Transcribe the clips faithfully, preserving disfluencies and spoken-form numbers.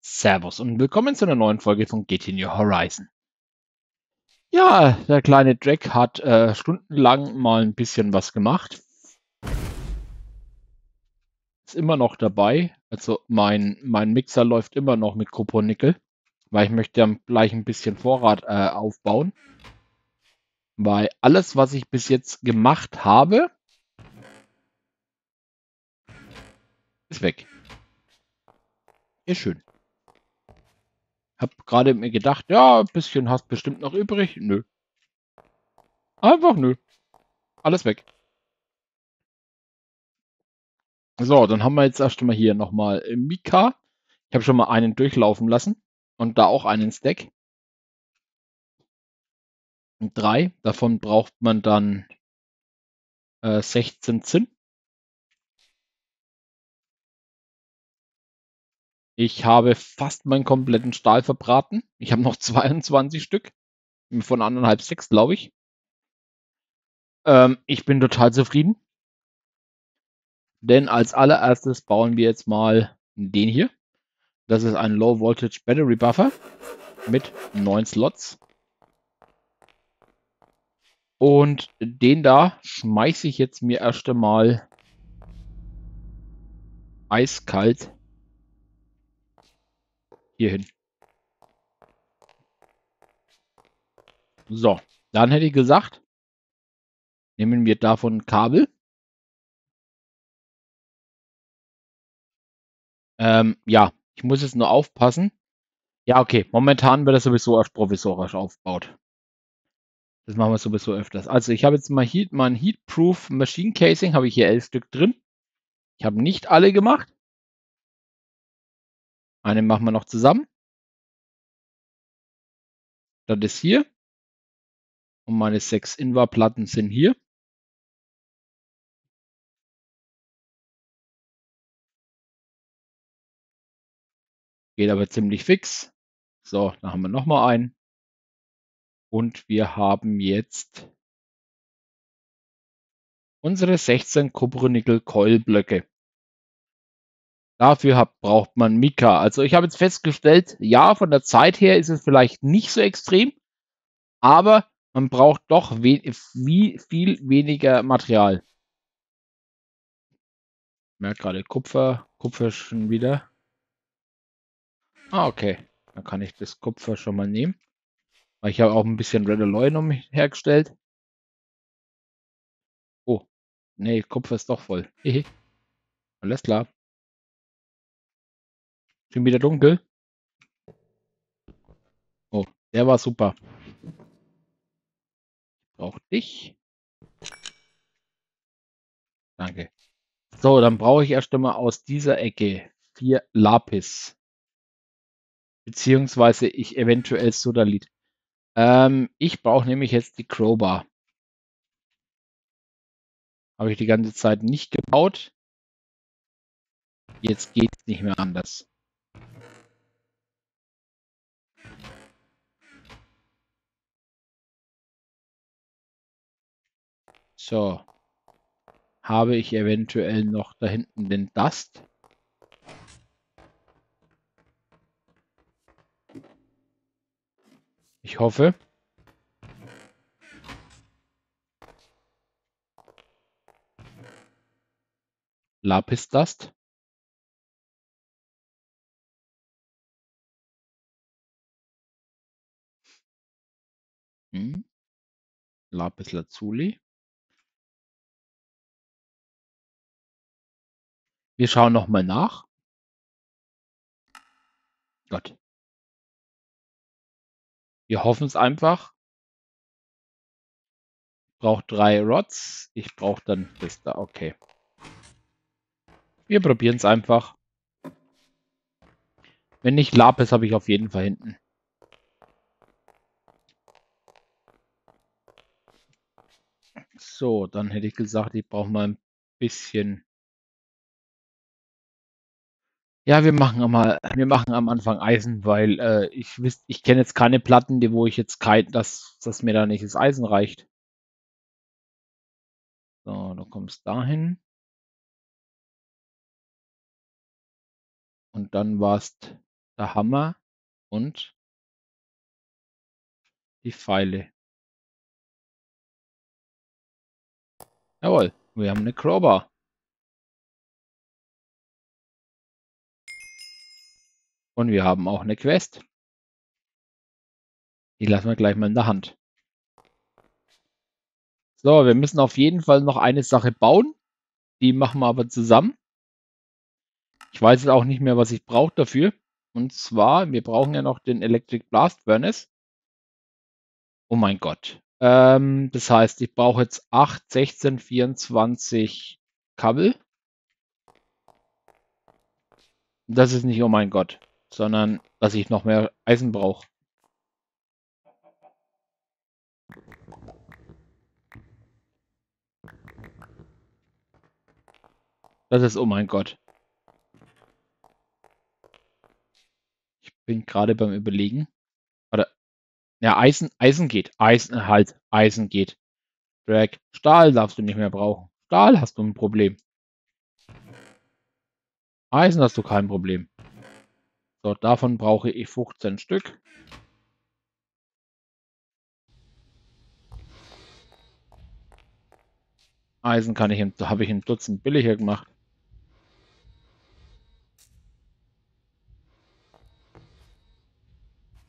Servus und willkommen zu einer neuen Folge von G T New Horizons. Ja, der kleine Jack hat äh, stundenlang mal ein bisschen was gemacht. Ist immer noch dabei. Also mein, mein Mixer läuft immer noch mit Kupfer-Nickel, weil ich möchte ja gleich ein bisschen Vorrat äh, aufbauen. Weil alles, was ich bis jetzt gemacht habe, ist weg. Ist schön. Hab gerade mir gedacht, ja, ein bisschen hast bestimmt noch übrig. Nö. Einfach nö. Alles weg. So, dann haben wir jetzt erst mal hier nochmal Mika. Ich habe schon mal einen durchlaufen lassen. Und da auch einen Stack. Und drei. Davon braucht man dann äh, sechzehn Zinn. Ich habe fast meinen kompletten Stahl verbraten. Ich habe noch zweiundzwanzig Stück. Von anderthalb sechs, glaube ich. Ähm, ich bin total zufrieden. Denn als allererstes bauen wir jetzt mal den hier. Das ist ein Low Voltage Battery Buffer mit neun Slots. Und den da schmeiße ich jetzt mir erst einmal eiskalt hier hin. So, dann hätte ich gesagt, nehmen wir davon ein Kabel. Ähm, ja, ich muss jetzt nur aufpassen. Ja, okay, momentan wird das sowieso erst provisorisch aufgebaut. Das machen wir sowieso öfters. Also ich habe jetzt mal hier mein Heatproof Machine Casing, habe ich hier elf Stück drin. Ich habe nicht alle gemacht. Einen machen wir noch zusammen. Das ist hier. Und meine sechs Invar-Platten sind hier. Geht aber ziemlich fix. So, da haben wir nochmal einen. Und wir haben jetzt unsere sechzehn Kupfer-Nickel-Coil-Blöcke. Dafür hab, braucht man Mika. Also ich habe jetzt festgestellt, ja, von der Zeit her ist es vielleicht nicht so extrem, aber man braucht doch we wie viel weniger Material. Ich merke gerade Kupfer, Kupfer schon wieder. Ah, okay. Dann kann ich das Kupfer schon mal nehmen. Weil ich habe auch ein bisschen Red Aloy noch hergestellt. Oh, nee, Kupfer ist doch voll. Alles klar. Schon wieder dunkel. Oh, der war super. Brauch dich. Danke. So, dann brauche ich erst einmal aus dieser Ecke vier Lapis. Beziehungsweise ich eventuell Sodalit. Ähm, ich brauche nämlich jetzt die Crowbar. Habe ich die ganze Zeit nicht gebaut. Jetzt geht es nicht mehr anders. So, habe ich eventuell noch da hinten den Dust. Ich hoffe. Lapis Dust. Hm. Lapis Lazuli. Wir schauen nochmal nach. Gott. Wir hoffen es einfach. Ich brauche drei Rods. Ich brauche dann das da. Okay. Wir probieren es einfach. Wenn nicht Lapis, habe ich auf jeden Fall hinten. So, dann hätte ich gesagt, ich brauche mal ein bisschen... Ja, wir machen mal, wir machen am Anfang Eisen, weil äh, ich wüsste, ich kenne jetzt keine Platten, die wo ich jetzt kein, dass das mir da nicht das Eisen reicht. So, du kommst dahin. Und dann warst der Hammer und die Pfeile. Jawohl, wir haben eine Crowbar. Und wir haben auch eine Quest. Die lassen wir gleich mal in der Hand. So, wir müssen auf jeden Fall noch eine Sache bauen. Die machen wir aber zusammen. Ich weiß jetzt auch nicht mehr, was ich brauche dafür. Und zwar, wir brauchen ja noch den Electric Blast Furnace. Oh mein Gott. Ähm, das heißt, ich brauche jetzt acht, sechzehn, vierundzwanzig Kabel. Das ist nicht oh mein Gott, sondern dass ich noch mehr Eisen brauche. Das ist oh mein Gott. Ich bin gerade beim Überlegen. Oder, ja, Eisen, Eisen geht. Eisen halt, Eisen geht. Drag, Stahl darfst du nicht mehr brauchen. Stahl hast du ein Problem. Eisen hast du kein Problem. So, davon brauche ich fünfzehn Stück. Eisen kann ich, habe ich ein Dutzend billiger gemacht.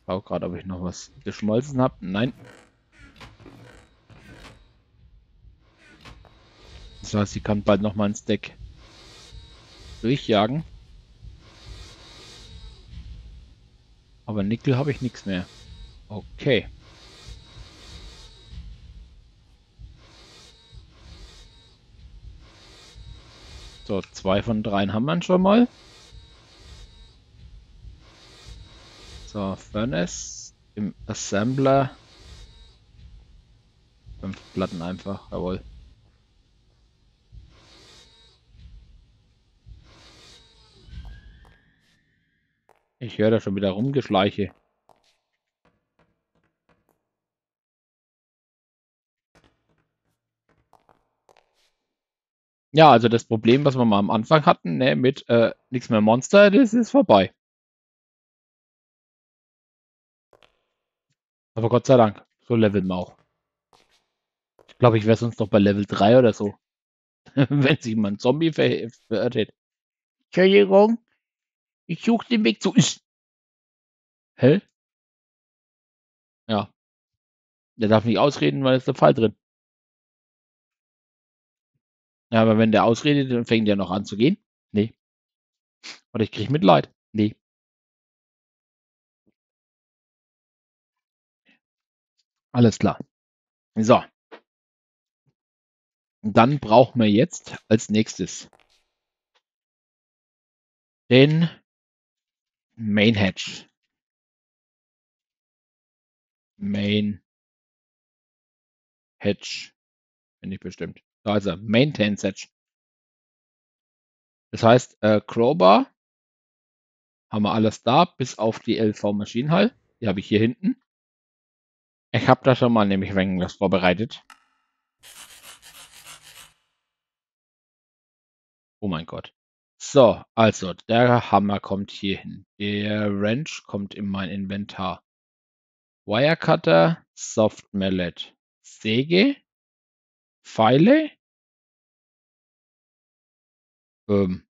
Ich schaue gerade, ob ich noch was geschmolzen habe. Nein. Das heißt, ich kann bald nochmal ein Stack durchjagen. Aber Nickel habe ich nichts mehr. Okay. So, zwei von dreien haben wir schon mal. So, Furnace im Assembler. Fünf Platten einfach, jawohl. Ich höre da schon wieder rumgeschleiche. Ja, also das Problem, was wir mal am Anfang hatten, ne, mit äh, nichts mehr Monster, das ist vorbei. Aber Gott sei Dank, so leveln wir auch. Ich glaube, ich wäre sonst noch bei Level drei oder so. Wenn sich mal ein Zombie ver verirrt hätte. Entschuldigung, ich suche den Weg zu... Hä? Ja. Der darf nicht ausreden, weil es der Fall drin. Ja, aber wenn der ausredet, dann fängt der noch an zu gehen. Nee. Oder ich kriege Mitleid. Nee. Alles klar. So. Und dann brauchen wir jetzt als nächstes den Main Hatch. Main Hatch. Bin ich bestimmt. Da ist er, Maintenance Hatch. Das heißt, äh, Crowbar haben wir alles da, bis auf die L V Maschinenhall. Die habe ich hier hinten. Ich habe da schon mal nämlich was vorbereitet. Oh mein Gott. So, also, der Hammer kommt hier hin. Der Wrench kommt in mein Inventar. Wirecutter, Soft-Mallet, Säge, Pfeile. Ähm.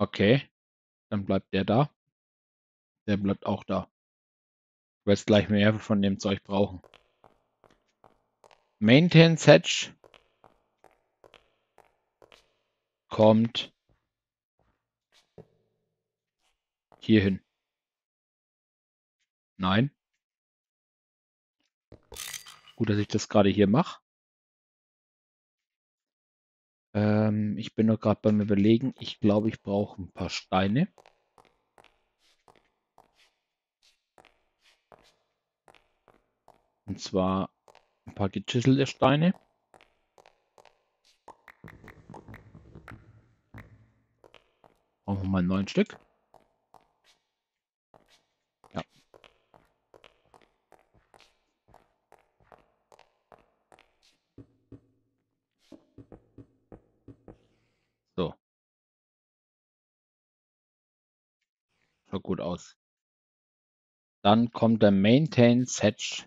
Okay. Dann bleibt der da. Der bleibt auch da. Ich werde gleich mehr von dem Zeug brauchen. Maintenance Hatch kommt hier hin. Nein. Gut, dass ich das gerade hier mache. Ähm, ich bin noch gerade beim Überlegen. Ich glaube, ich brauche ein paar Steine. Und zwar ein paar gechiselte Steine. Brauchen wir mal neun Stück. Ja. Schaut gut aus. Dann kommt der Maintenance Hatch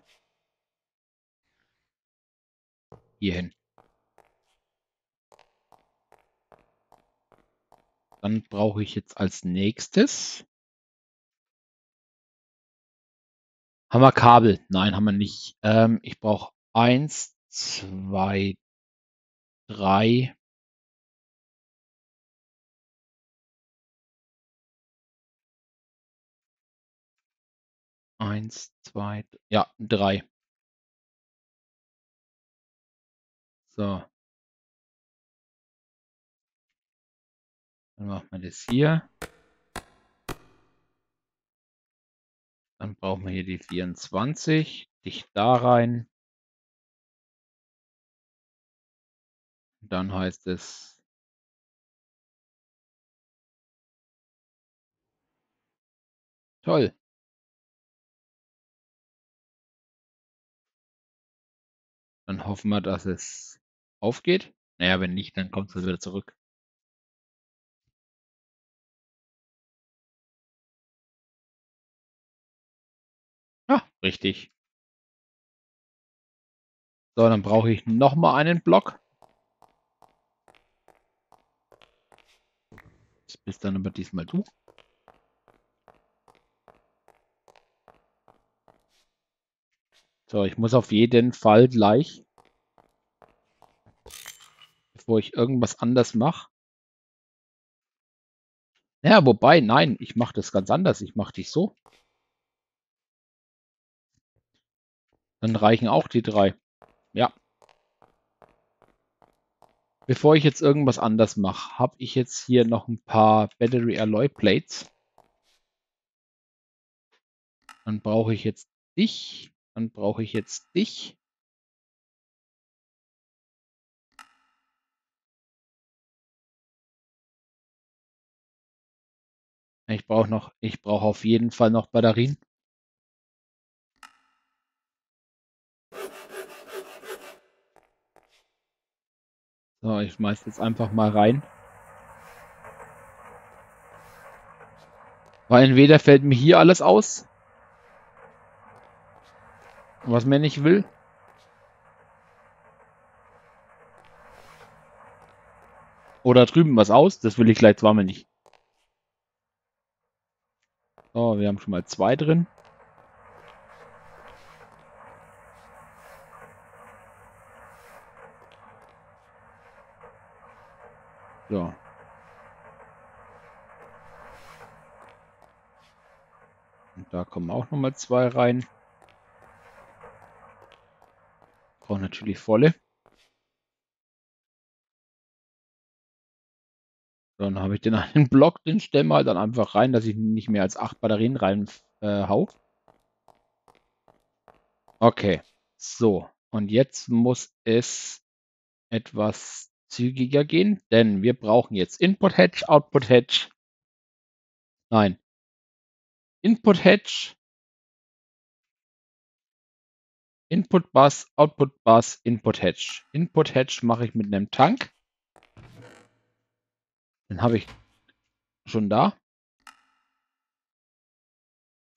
hier hin. Dann brauche ich jetzt als nächstes. Haben wir Kabel? Nein, haben wir nicht. Ähm, ich brauche eins, zwei, drei. Eins, zwei, ja, drei. So. Dann machen wir das hier. Dann brauchen wir hier die vierundzwanzig. Dicht da rein. Dann heißt es toll. Dann hoffen wir, dass es aufgeht. Naja, wenn nicht, dann kommt es wieder zurück. Ah, richtig. So, dann brauche ich nochmal einen Block. Das bist dann aber diesmal du. So, ich muss auf jeden Fall gleich, bevor ich irgendwas anders mache. Ja, wobei, nein, ich mache das ganz anders. Ich mache dich so. Dann reichen auch die drei. Ja. Bevor ich jetzt irgendwas anders mache, habe ich jetzt hier noch ein paar Battery Alloy Plates. Dann brauche ich jetzt dich. Dann brauche ich jetzt dich. Ich brauche noch, ich brauche auf jeden Fall noch Batterien. So, ich schmeiß jetzt einfach mal rein. Weil entweder fällt mir hier alles aus, was man nicht will. Oder drüben was aus. Das will ich gleich zweimal nicht. So, wir haben schon mal zwei drin. So. Und da kommen auch nochmal zwei rein. Brauche natürlich volle. Dann habe ich den einen Block, den stellen wir halt dann einfach rein, dass ich nicht mehr als acht Batterien rein äh, hau. Okay, so. Und jetzt muss es etwas zügiger gehen, denn wir brauchen jetzt Input Hedge, Output Hedge. Nein. Input Hedge. Input Bus, Output Bus, Input Hedge. Input Hedge mache ich mit einem Tank. Den habe ich schon da.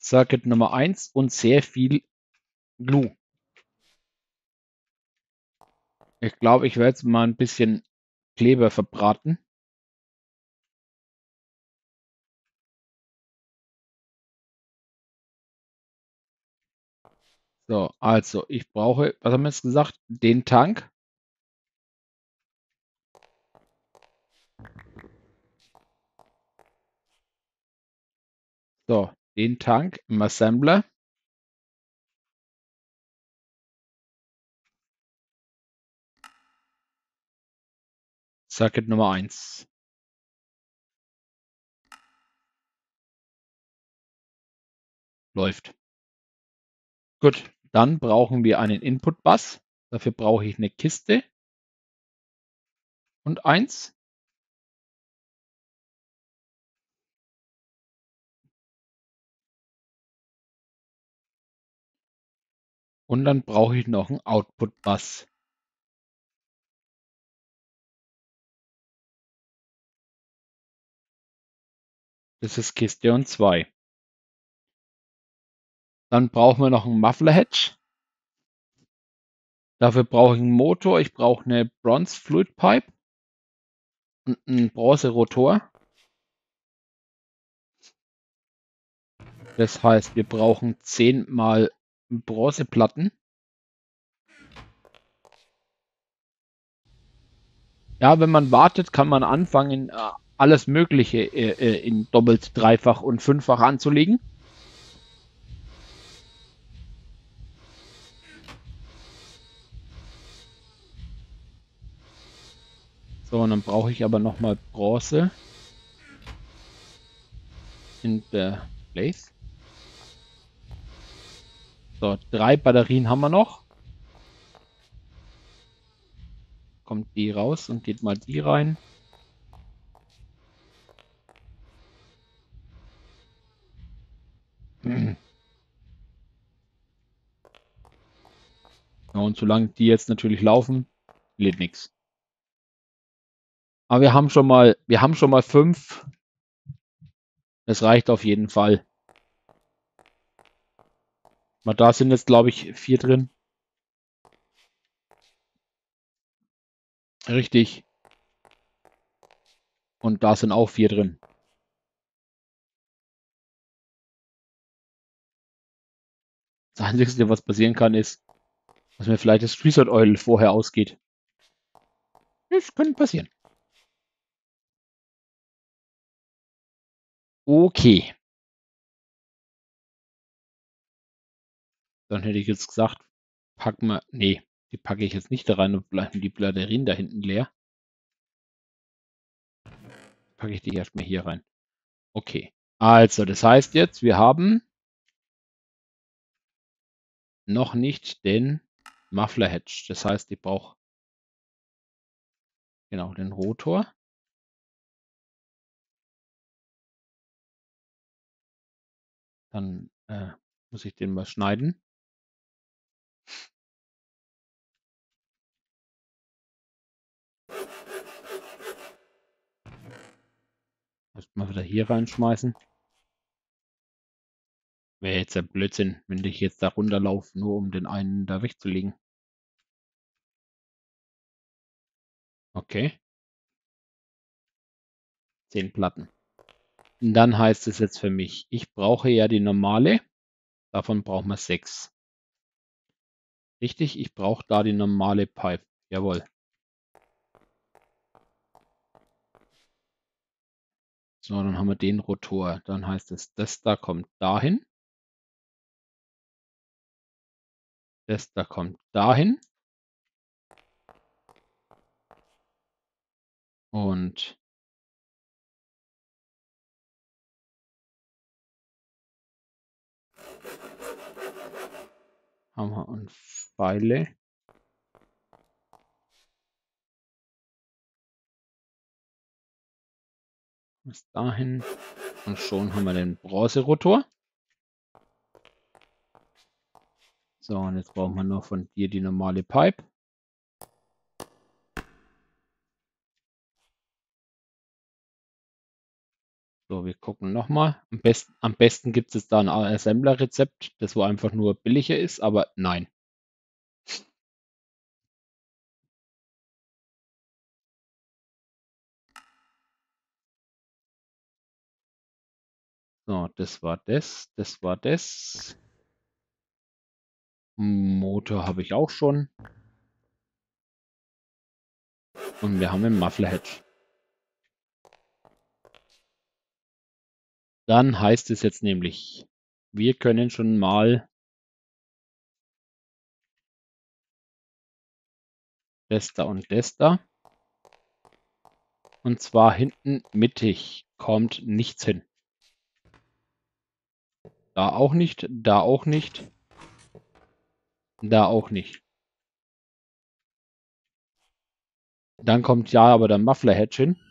Circuit Nummer eins und sehr viel Glue. Ich glaube, ich werde jetzt mal ein bisschen Kleber verbraten. So, also, ich brauche, was haben wir jetzt gesagt? Den Tank. So, den Tank im Assembler. Circuit Nummer eins. Läuft. Gut. Dann brauchen wir einen Input Bus. Dafür brauche ich eine Kiste und eins. Und dann brauche ich noch einen Output Bus. Das ist Kiste und zwei. Dann brauchen wir noch einen Muffler Hatch. Dafür brauche ich einen Motor. Ich brauche eine Bronze Fluid Pipe und einen Bronze Rotor. Das heißt, wir brauchen zehn mal Bronzeplatten. Ja, wenn man wartet, kann man anfangen, alles Mögliche in doppelt, dreifach und fünffach anzulegen. So, und dann brauche ich aber nochmal Bronze in der Place. So, drei Batterien haben wir noch. Kommt die raus und geht mal die rein. Ja, und solange die jetzt natürlich laufen, lädt nichts. Aber wir haben schon mal, wir haben schon mal fünf. Das reicht auf jeden Fall. Mal da sind jetzt, glaube ich, vier drin. Richtig. Und da sind auch vier drin. Das Einzige, was passieren kann, ist, dass mir vielleicht das Street Oil vorher ausgeht. Das kann passieren. Okay. Dann hätte ich jetzt gesagt, packen wir, nee, die packe ich jetzt nicht da rein und bleiben die Batterien da hinten leer. Packe ich die erstmal hier rein. Okay. Also, das heißt jetzt, wir haben noch nicht den Muffler Hedge. Das heißt, ich brauche genau den Rotor. Dann äh, muss ich den mal schneiden. Mal wieder hier reinschmeißen. Wäre jetzt der Blödsinn, wenn ich jetzt da runterlaufe, nur um den einen da wegzulegen. Okay. Zehn Platten. Und dann heißt es jetzt für mich, ich brauche ja die normale. Davon brauchen wir sechs. Richtig, ich brauche da die normale Pipe. Jawohl. So, dann haben wir den Rotor. Dann heißt es, das da kommt dahin. Das da kommt dahin. Und Hammer und Pfeile. Bis dahin. Und schon haben wir den Bronzerotor. So, und jetzt brauchen wir noch von dir die normale Pipe. So, wir gucken nochmal. Am besten, am besten gibt es da ein Assembler-Rezept, das wo einfach nur billiger ist, aber nein. So, das war das, das war das. Motor habe ich auch schon. Und wir haben den Muffler Hedge. Dann heißt es jetzt nämlich, wir können schon mal das da und das da. Und zwar hinten mittig kommt nichts hin. Da auch nicht, da auch nicht, da auch nicht. Dann kommt ja aber der Muffler Hedge hin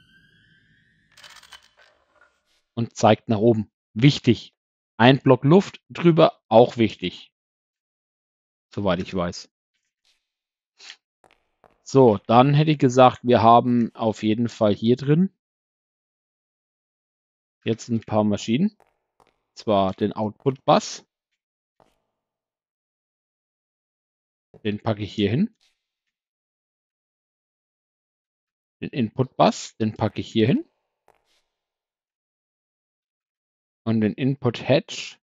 und zeigt nach oben. Wichtig. Ein Block Luft drüber, auch wichtig. Soweit ich weiß. So, dann hätte ich gesagt, wir haben auf jeden Fall hier drin jetzt ein paar Maschinen. Zwar den Output Bus, Den packe ich hier hin. Den Input Bus, den packe ich hier hin. Und den Input Hedge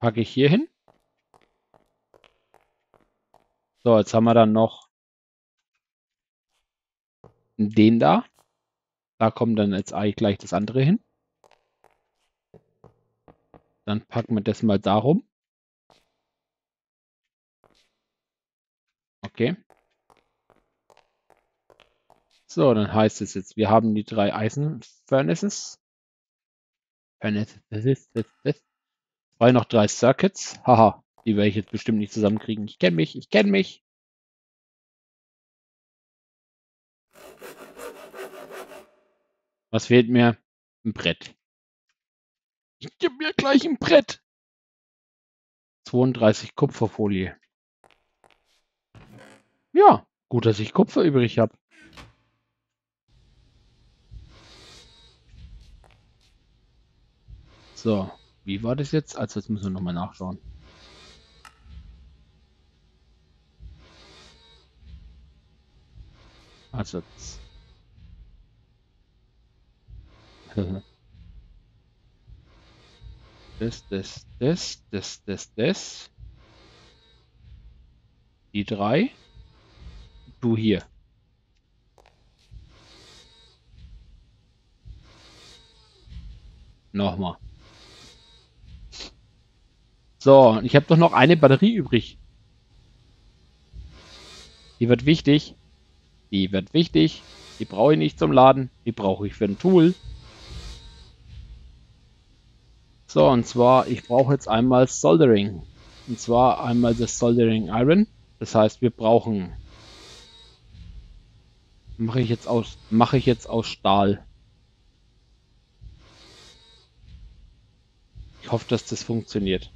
packe ich hier hin. So, jetzt haben wir dann noch den da. Da kommt dann jetzt eigentlich gleich das andere hin. Dann packen wir das mal darum. Okay. So, dann heißt es jetzt, wir haben die drei Eisen-Furnaces. Weil noch drei Circuits. Haha, die werde ich jetzt bestimmt nicht zusammenkriegen. Ich kenne mich, ich kenne mich. Was fehlt mir? Ein Brett. Ich gebe mir gleich ein Brett. zweiunddreißig Kupferfolie. Ja, gut, dass ich Kupfer übrig habe. So, wie war das jetzt? Also jetzt müssen wir nochmal nachschauen. Also jetzt. Das, das, das, das, das, das. Die drei. Du hier. Nochmal. So, ich habe doch noch eine Batterie übrig. Die wird wichtig. Die wird wichtig. Die brauche ich nicht zum Laden. Die brauche ich für ein Tool. So, und zwar, ich brauche jetzt einmal Soldering. Und zwar einmal das Soldering Iron. Das heißt, wir brauchen... Mache ich jetzt aus, mache ich jetzt aus Stahl. Ich hoffe, dass das funktioniert.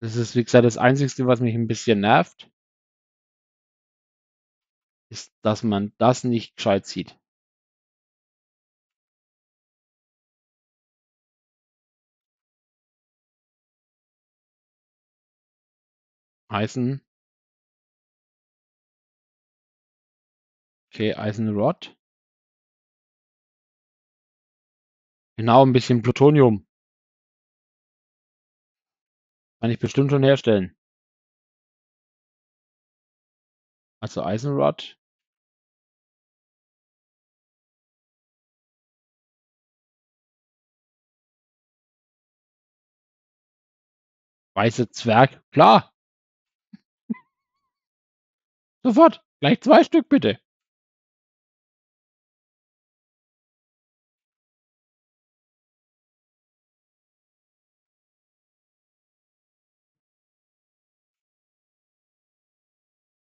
Das ist, wie gesagt, das Einzige, was mich ein bisschen nervt, ist, dass man das nicht gescheit sieht. Eisen. Okay, Eisenrod. Genau, ein bisschen Plutonium. Kann ich bestimmt schon herstellen. Also Eisenrod. Weiße Zwerg, klar. Sofort, gleich zwei Stück bitte.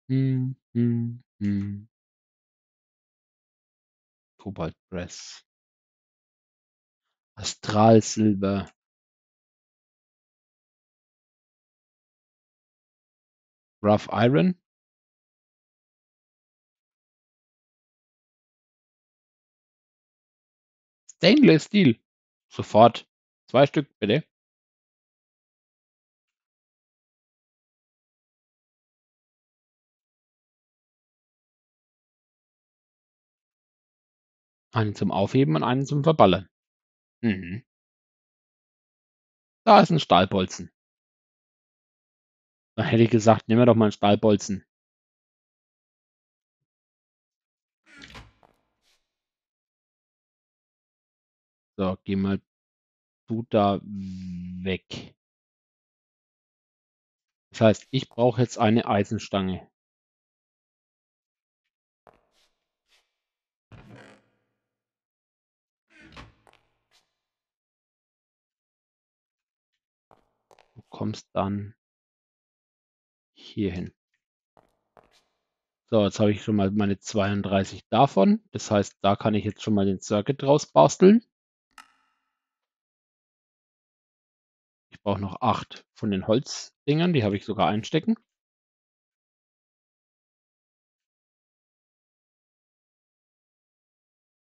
Hm, hm, hm. Cobalt Press. Astral Silber. Rough Iron. Stainless Steel. Sofort. Zwei Stück, bitte. Einen zum Aufheben und einen zum Verballern. Mhm. Da ist ein Stahlbolzen. Dann hätte ich gesagt, nehmen wir doch mal einen Stahlbolzen. So, geh mal du da weg. Das heißt, ich brauche jetzt eine Eisenstange. Du kommst dann hier hin. So, jetzt habe ich schon mal meine zweiunddreißig davon. Das heißt, da kann ich jetzt schon mal den Circuit draus basteln. Auch noch acht von den Holzdingern, die habe ich sogar einstecken.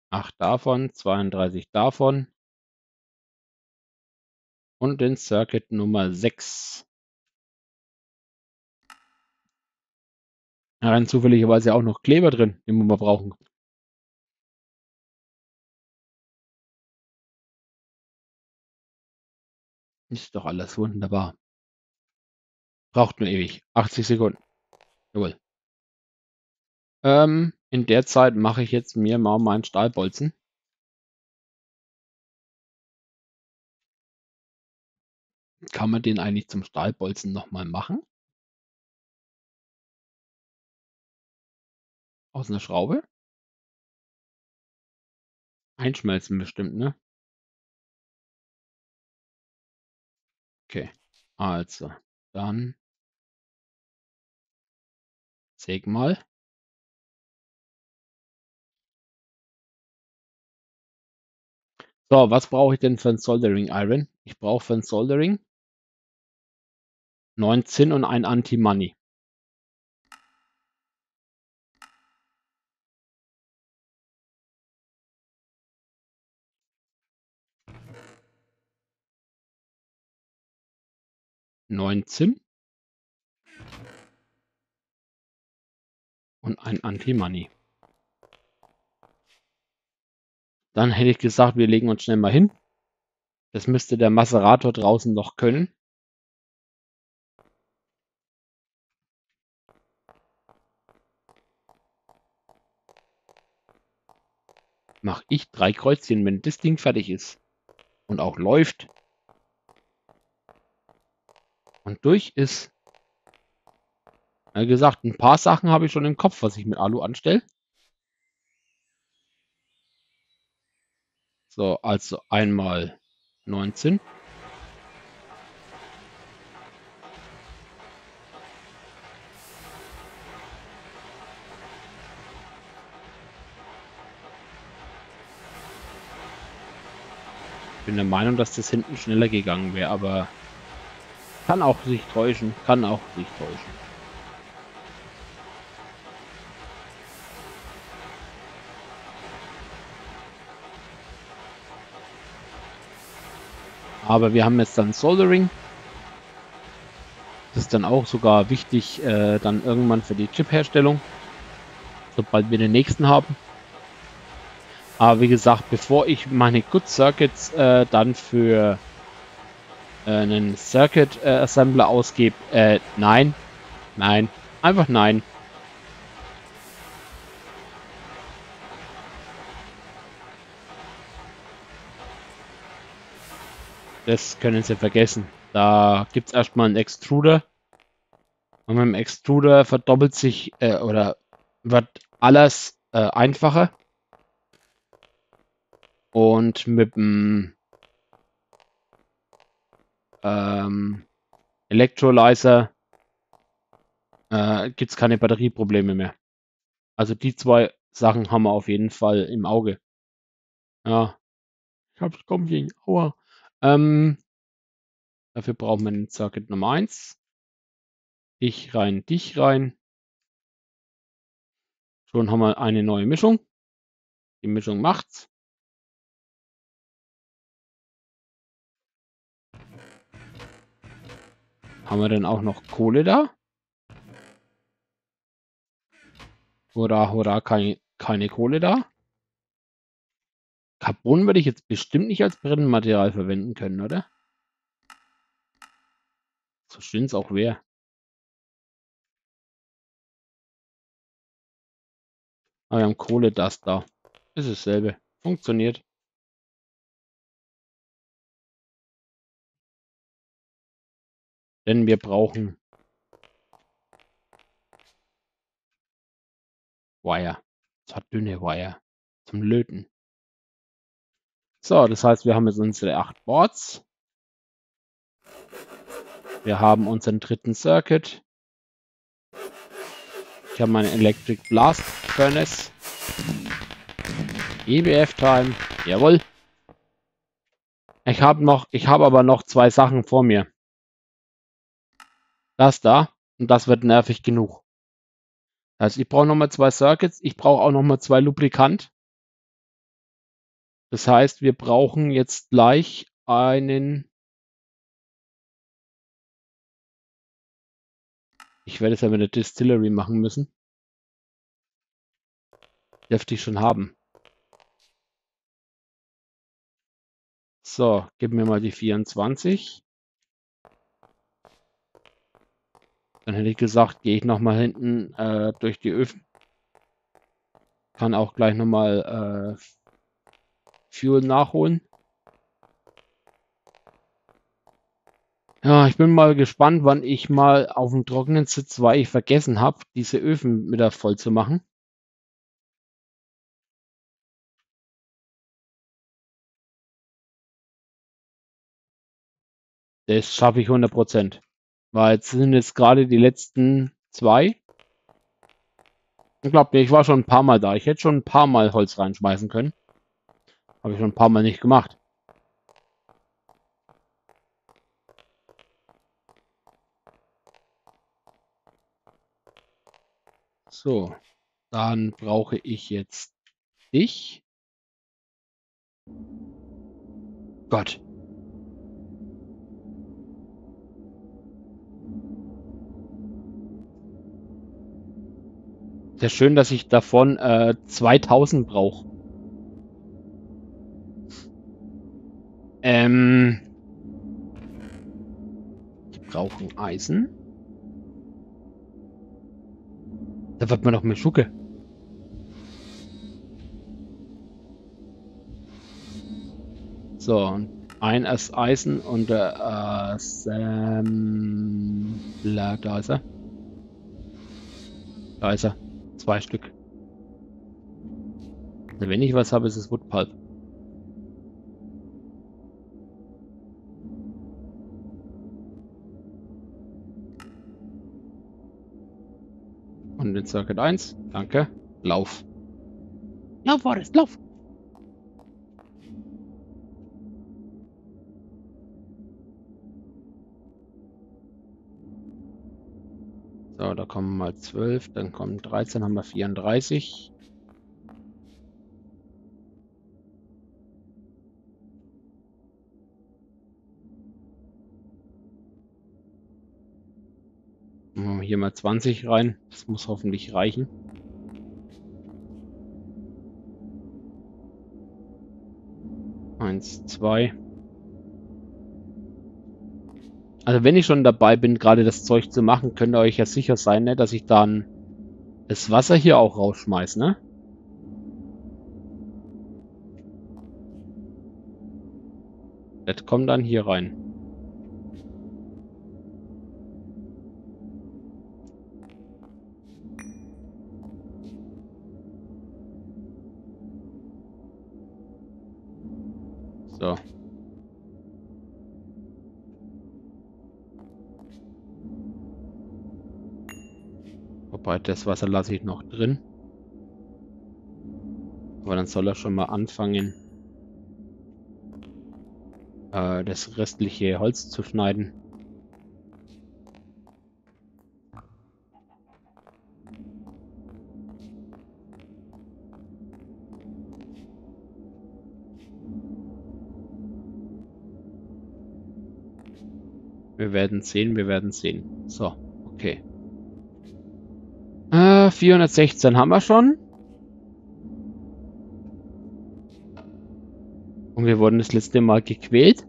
acht davon, zweiunddreißig davon. und den Circuit Nummer sechs. Rein zufälligerweise auch noch Kleber drin, den wir brauchen. Ist doch alles wunderbar. Braucht nur ewig. achtzig Sekunden. Jawohl. Ähm, in der Zeit mache ich jetzt mir mal meinen Stahlbolzen. Kann man den eigentlich zum Stahlbolzen nochmal machen? Aus einer Schraube? Einschmelzen bestimmt, ne? Okay, also, dann säg mal. So, was brauche ich denn für ein Soldering Iron? Ich brauche für ein Soldering neunzehn und ein Antimoney. neunzehn und ein Antimoney. Dann hätte ich gesagt, wir legen uns schnell mal hin. Das müsste der Maserator draußen noch können. Mache ich drei Kreuzchen, wenn das Ding fertig ist und auch läuft und durch ist. Wie gesagt, ein paar Sachen habe ich schon im Kopf, was ich mit Alu anstelle. So, also einmal neunzehn. Ich bin der Meinung, dass das hinten schneller gegangen wäre, aber kann auch sich täuschen, kann auch sich täuschen. Aber wir haben jetzt dann Soldering. Das ist dann auch sogar wichtig, äh, dann irgendwann für die Chip-Herstellung, sobald wir den nächsten haben. Aber wie gesagt, bevor ich meine Good Circuits äh, dann für äh, einen Circuit äh, Assembler ausgebe, äh, nein, nein, einfach nein. Das können Sie vergessen. Da gibt es erstmal einen Extruder. Und mit dem Extruder verdoppelt sich äh, oder wird alles äh, einfacher. Und mit dem ähm, Elektrolyzer äh, gibt es keine Batterieprobleme mehr. Also die zwei Sachen haben wir auf jeden Fall im Auge. Ja. Ich hab's kaum gegen. Aua. Ähm, dafür brauchen wir den Circuit Nummer eins. Dich rein, dich rein. Schon haben wir eine neue Mischung. Die Mischung macht's. Haben wir denn auch noch Kohle da? Hurra, hurra, keine, keine Kohle da. Carbon würde ich jetzt bestimmt nicht als Brennmaterial verwenden können, oder? So schön es auch wäre. Aber wir haben Kohle, das da. Ist dasselbe. Funktioniert. Denn wir brauchen Wire. Das hat dünne Wire. Zum Löten. So, das heißt, wir haben jetzt unsere acht Boards. Wir haben unseren dritten Circuit. Ich habe meine Electric Blast Furnace. E B F Time. Jawohl. Ich habe noch, ich habe aber noch zwei Sachen vor mir. Das da. Und das wird nervig genug. Also ich brauche nochmal zwei Circuits. Ich brauche auch nochmal zwei Lubrikant. Das heißt, wir brauchen jetzt gleich einen Ich werde es ja mit der Distillery machen müssen. Dürfte ich schon haben. So, gib mir mal die vierundzwanzig. Dann hätte ich gesagt, gehe ich nochmal hinten äh, durch die Öfen. Kann auch gleich nochmal äh, Fuel nachholen. Ja, ich bin mal gespannt, wann ich mal auf dem Trockenen sitze, weil ich vergessen habe, diese Öfen wieder voll zu machen. Das schaffe ich hundert Prozent. Weil jetzt sind jetzt gerade die letzten zwei. Ich glaube, ich war schon ein paar Mal da. Ich hätte schon ein paar Mal Holz reinschmeißen können. Habe ich schon ein paar Mal nicht gemacht. So, dann brauche ich jetzt dich. Gott. Sehr schön, dass ich davon äh, zweitausend brauche. Ähm. Die brauchen Eisen. Da wird man doch mehr Schucke. So, ein als Eisen und der äh, Sam. Da ist er. Da ist er. Zwei Stück. Also wenn ich was habe, ist es Woodpulp. Und den Circuit eins. Danke. Lauf. Lauf, Forrest, lauf! So, da kommen mal zwölf, dann kommen dreizehn, haben wir vierunddreißig. Machen wir hier mal zwanzig rein, das muss hoffentlich reichen. eins, zwei. Also wenn ich schon dabei bin, gerade das Zeug zu machen, könnt ihr euch ja sicher sein, ne, dass ich dann das Wasser hier auch rausschmeiße, ne? Das kommt dann hier rein. So. Das Wasser lasse ich noch drin. Aber dann soll er schon mal anfangen, äh, das restliche Holz zu schneiden. Wir werden sehen, wir werden sehen. So, okay. vierhundertsechzehn haben wir schon. Und wir wurden das letzte Mal gequält.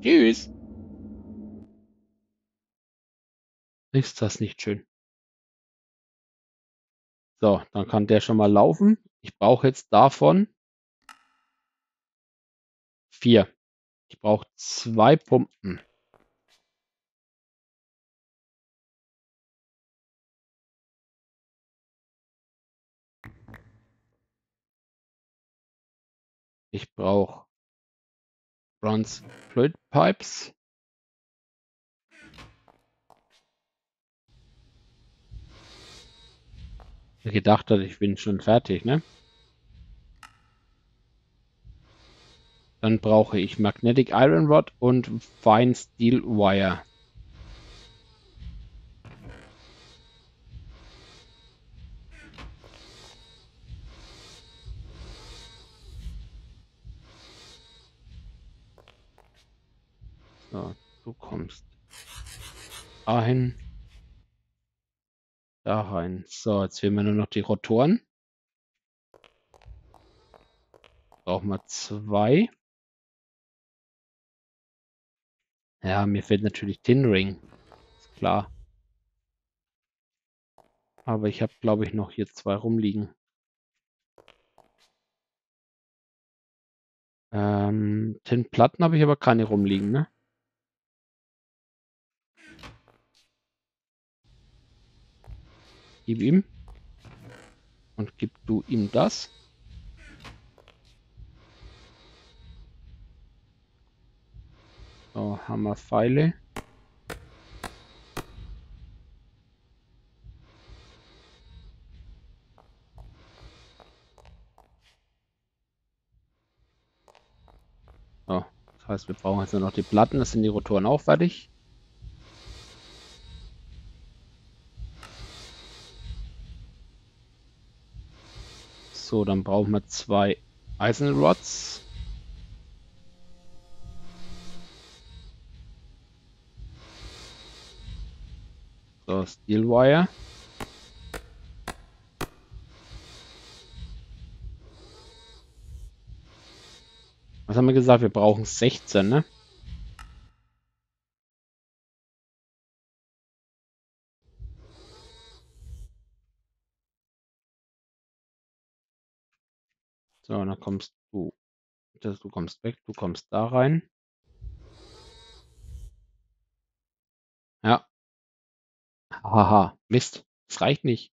Tschüss. Ist das nicht schön? So, dann kann der schon mal laufen. Ich brauche jetzt davon vier. Ich brauche zwei Pumpen. Ich brauche Bronze Plate Pipes. Ich gedacht hatte, ich bin schon fertig, ne? Dann brauche ich Magnetic Iron Rod und Fine Steel Wire. So, du kommst dahin. Da rein. So, jetzt fehlen mir nur noch die Rotoren. Brauchen wir zwei. Ja, mir fehlt natürlich Tin Ring. Ist klar. Aber ich habe, glaube ich, noch hier zwei rumliegen. Ähm, Tinplatten habe ich aber keine rumliegen, ne? Gib ihm. Und gib du ihm das. So, Hammerpfeile. So, das heißt, wir brauchen jetzt nur noch die Platten, das sind die Rotoren auch fertig. So, dann brauchen wir zwei Eisenrods. So, Steelwire. Was haben wir gesagt? Wir brauchen sechzehn, ne? So, dann kommst du. Du kommst weg, du kommst da rein. Ja. Haha, Mist. Das reicht nicht.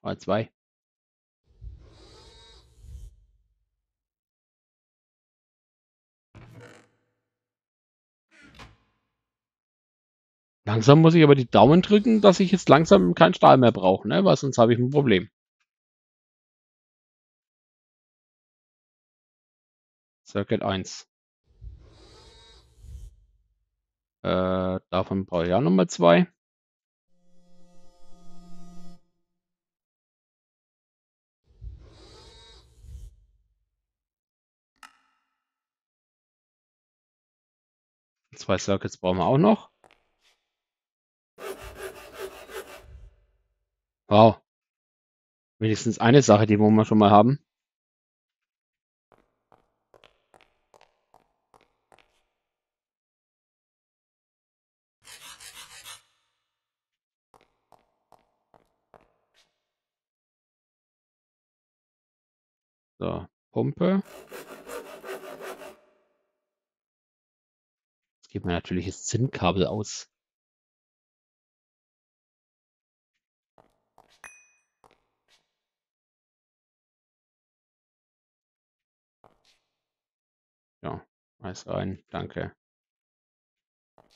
Aber zwei. Langsam muss ich aber die Daumen drücken, dass ich jetzt langsam keinen Stahl mehr brauche, ne? Weil sonst habe ich ein Problem. Circuit eins. Äh, davon brauche ich auch nochmal zwei. Zwei Circuits brauchen wir auch noch. Wow. Wenigstens eine Sache, die wollen wir schon mal haben. So, Pumpe. Jetzt geht mir natürlich das Zinnkabel aus. Ja, Eis rein, danke.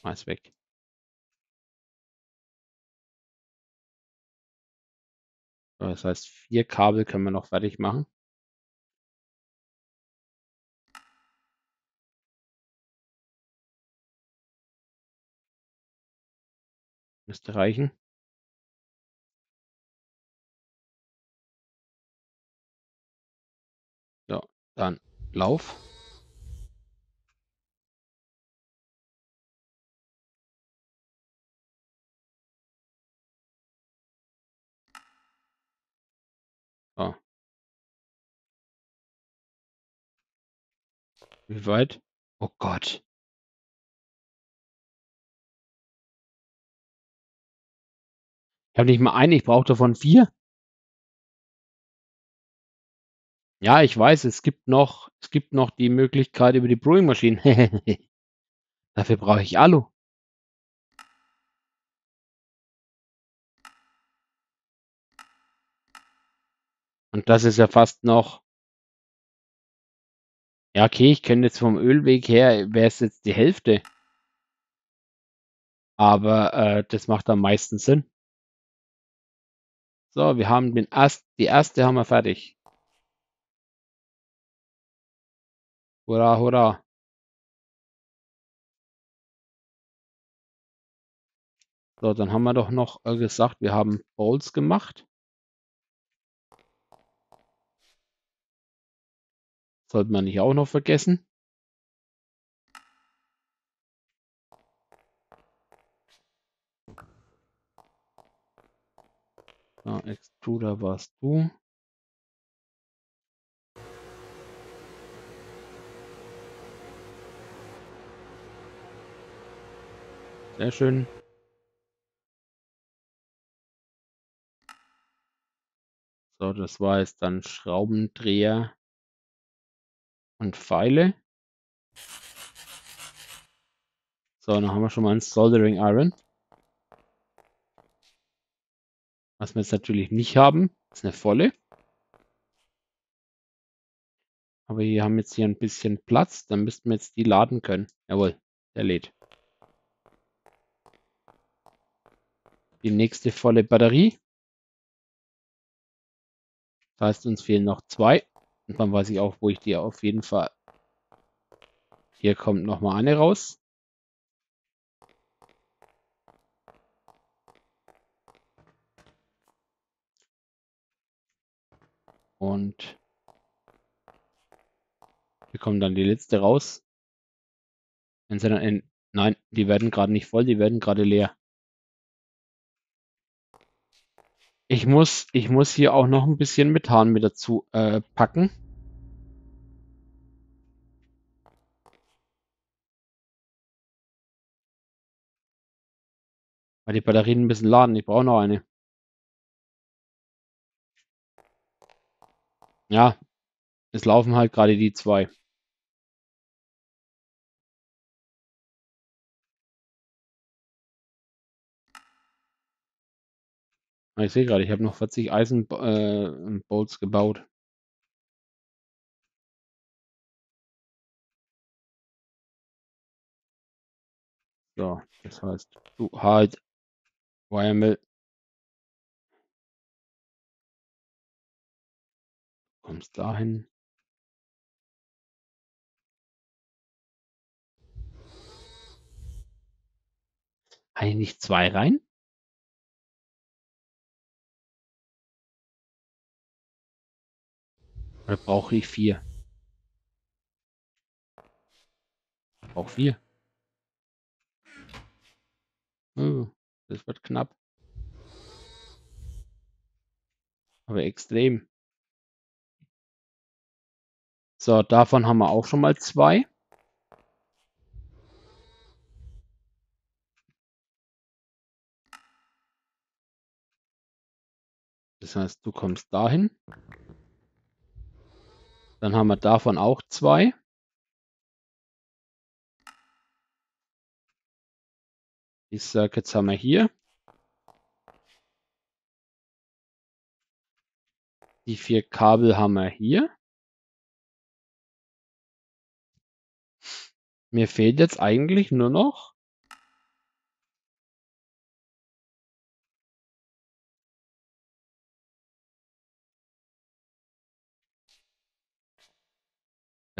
Eis weg. So, das heißt, vier Kabel können wir noch fertig machen. Müsste reichen. So, dann Lauf. So. Wie weit? Oh Gott. Ich habe nicht mal eine, ich brauche davon vier. Ja, ich weiß, es gibt noch, es gibt noch die Möglichkeit über die Brewing-Maschine. Dafür brauche ich Alu. Und das ist ja fast noch... Ja, okay, ich kenne jetzt vom Ölweg her, wäre es jetzt die Hälfte. Aber äh, das macht am meisten Sinn. So, wir haben den erst, die erste haben wir fertig. Hurra, hurra. So, dann haben wir doch noch äh, gesagt, wir haben Bolts gemacht. Sollte man nicht auch noch vergessen. Extruder warst du. Sehr schön. So, das war jetzt dann Schraubendreher und Pfeile. So, dann haben wir schon mal ein Soldering Iron. Was wir jetzt natürlich nicht haben, ist eine volle. Aber wir haben jetzt hier ein bisschen Platz, dann müssten wir jetzt die laden können. Jawohl, der lädt. Die nächste volle Batterie. Das heißt, uns fehlen noch zwei. Und dann weiß ich auch, wo ich die auf jeden Fall... Hier kommt nochmal eine raus. Und hier kommt dann die letzte raus. Wenn sie dann in... Nein, die werden gerade nicht voll, die werden gerade leer. Ich muss, ich muss hier auch noch ein bisschen Methan mit dazu äh, packen. Weil die Batterien ein bisschen laden. Ich brauche noch eine. Ja, es laufen halt gerade die zwei. Ich sehe gerade, ich habe noch vierzig Eisenbolts äh, gebaut. So, das heißt, du halt Wiremill. Kommst dahin. Kann ich nicht zwei rein? Oder brauche ich vier? Ich brauche vier. Oh, das wird knapp. Aber extrem. So, davon haben wir auch schon mal zwei. Das heißt, du kommst dahin. Dann haben wir davon auch zwei. Die Circuits haben wir hier. Die vier Kabel haben wir hier. Mir fehlt jetzt eigentlich nur noch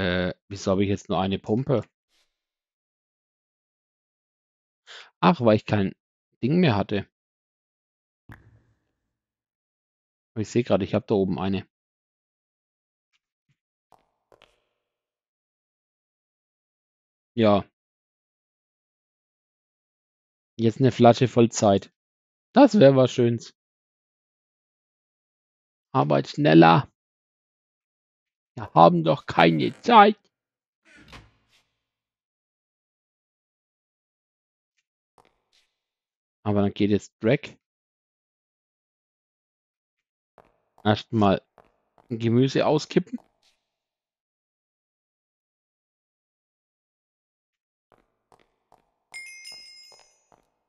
Äh, wieso habe ich jetzt nur eine Pumpe? Ach, weil ich kein Ding mehr hatte. Ich sehe gerade, ich habe da oben eine. Ja. Jetzt eine Flasche voll Zeit. Das wäre was Schönes. Arbeit schneller. Wir haben doch keine Zeit. Aber dann geht jetzt Drag. Erstmal Gemüse auskippen.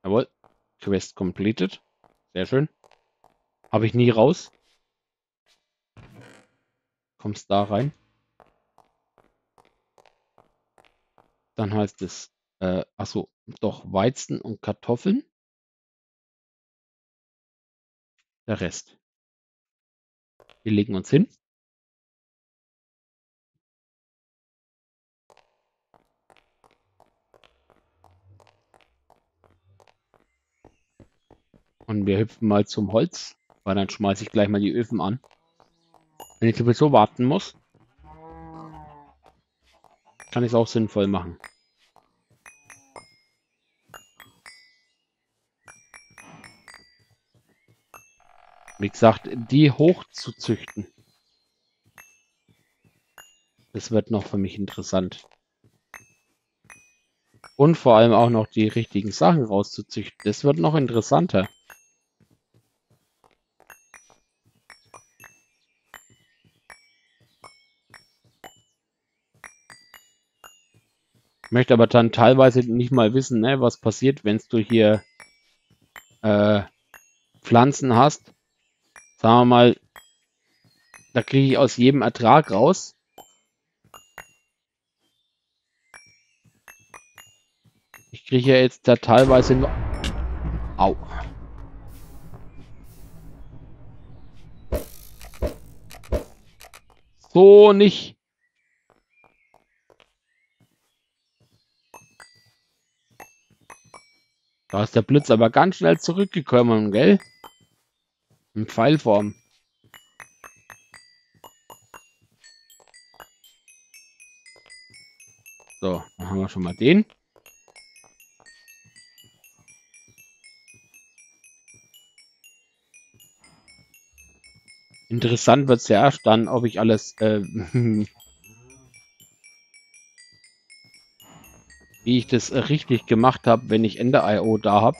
Jawohl. Quest completed. Sehr schön. Habe ich nie raus. Kommst da rein. Dann heißt es, äh, achso, doch Weizen und Kartoffeln. Der Rest. Wir legen uns hin. Und wir hüpfen mal zum Holz, weil dann schmeiße ich gleich mal die Öfen an. Wenn ich sowieso warten muss, kann ich es auch sinnvoll machen. Wie gesagt, die hoch zu züchten. Das wird noch für mich interessant. Und vor allem auch noch die richtigen Sachen rauszuzüchten. Das wird noch interessanter. Ich möchte aber dann teilweise nicht mal wissen, ne, was passiert, wenn du hier äh, Pflanzen hast. Sagen wir mal, da kriege ich aus jedem Ertrag raus. Ich kriege ja jetzt da teilweise nur... Au. So nicht. Da ist der Blitz aber ganz schnell zurückgekommen, gell? In Pfeilform. So, dann haben wir schon mal den. Interessant wird es ja erst dann, ob ich alles... Äh, wie ich das richtig gemacht habe, wenn ich Ender I O da habe.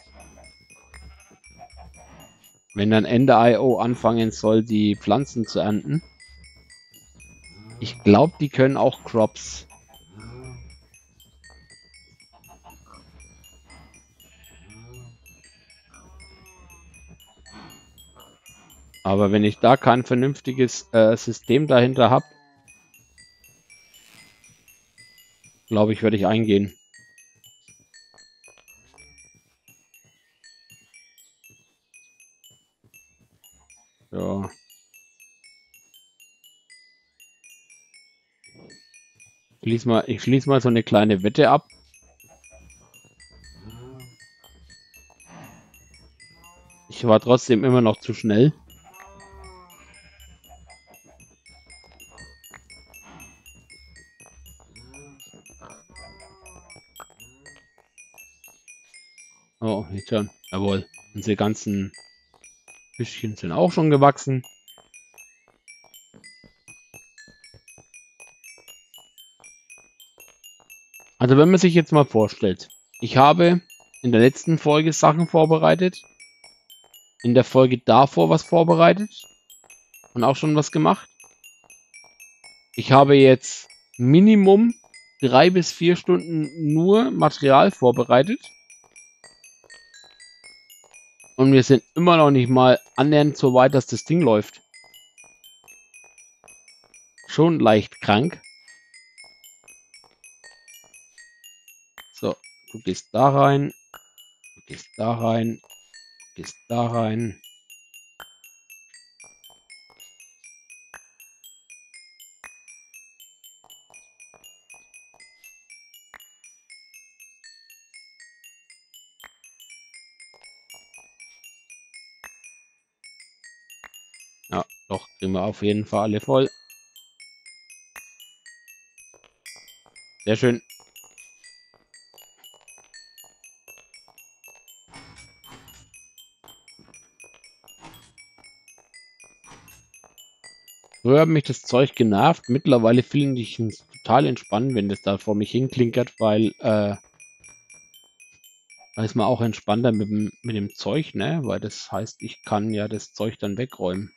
Wenn dann Ender I O anfangen soll, die Pflanzen zu ernten. Ich glaube, die können auch Crops. Aber wenn ich da kein vernünftiges äh, System dahinter habe, glaube ich, werde ich eingehen. Ja. Schließ mal, ich schließe mal so eine kleine Wette ab. Ich war trotzdem immer noch zu schnell. Oh, nicht schon. Jawohl. Unsere ganzen Fischchen sind auch schon gewachsen. Also wenn man sich jetzt mal vorstellt, ich habe in der letzten Folge Sachen vorbereitet, in der Folge davor was vorbereitet und auch schon was gemacht. Ich habe jetzt Minimum drei bis vier Stunden nur Material vorbereitet. Und wir sind immer noch nicht mal annähernd so weit, dass das Ding läuft. Schon leicht krank. So, du gehst da rein. Du gehst da rein. Du gehst da rein. Doch, kriegen wir auf jeden Fall alle voll. Sehr schön. Früher hat mich das Zeug genervt. Mittlerweile finde ich es total entspannt, wenn das da vor mich hinklinkert, weil äh, da ist man auch entspannter mit dem, mit dem Zeug, ne? Weil das heißt, ich kann ja das Zeug dann wegräumen.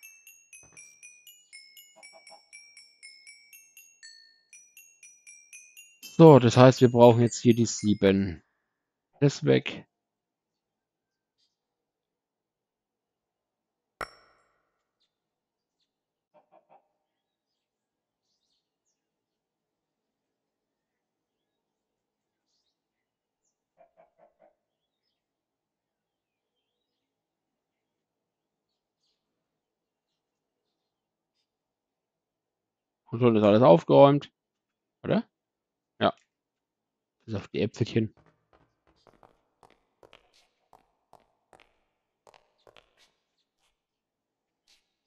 So, das heißt, wir brauchen jetzt hier die sieben. Das weg. Und schon ist alles aufgeräumt, oder? Bis auf die Äpfelchen.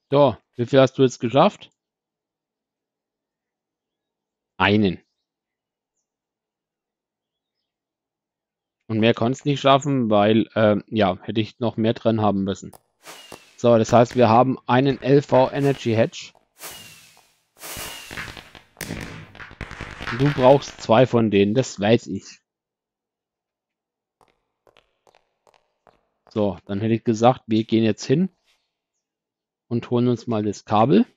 So, wie viel hast du jetzt geschafft? Einen. Und mehr konntest du nicht schaffen, weil, äh, ja, hätte ich noch mehr dran haben müssen. So, das heißt, wir haben einen L V Energy Hedge. Du brauchst zwei von denen, das weiß ich. So, dann hätte ich gesagt, wir gehen jetzt hin und holen uns mal das Kabel.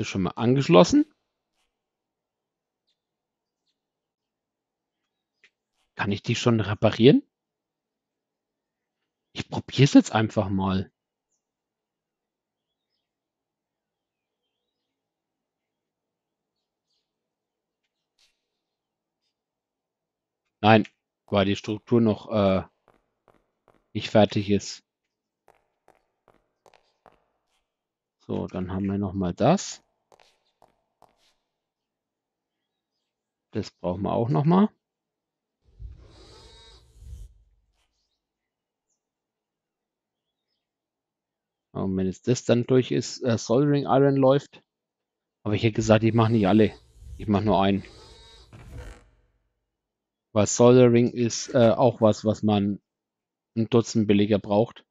Schon mal angeschlossen. Kann ich die schon reparieren? Ich probiere es jetzt einfach mal. Nein, weil die Struktur noch äh, nicht fertig ist. So, dann haben wir noch mal das. Das brauchen wir auch nochmal. Und wenn jetzt das dann durch ist, äh, Soldering Iron läuft. Aber ich hätte gesagt, ich mache nicht alle. Ich mache nur einen. Weil Soldering ist äh, auch was, was man ein Dutzend billiger braucht.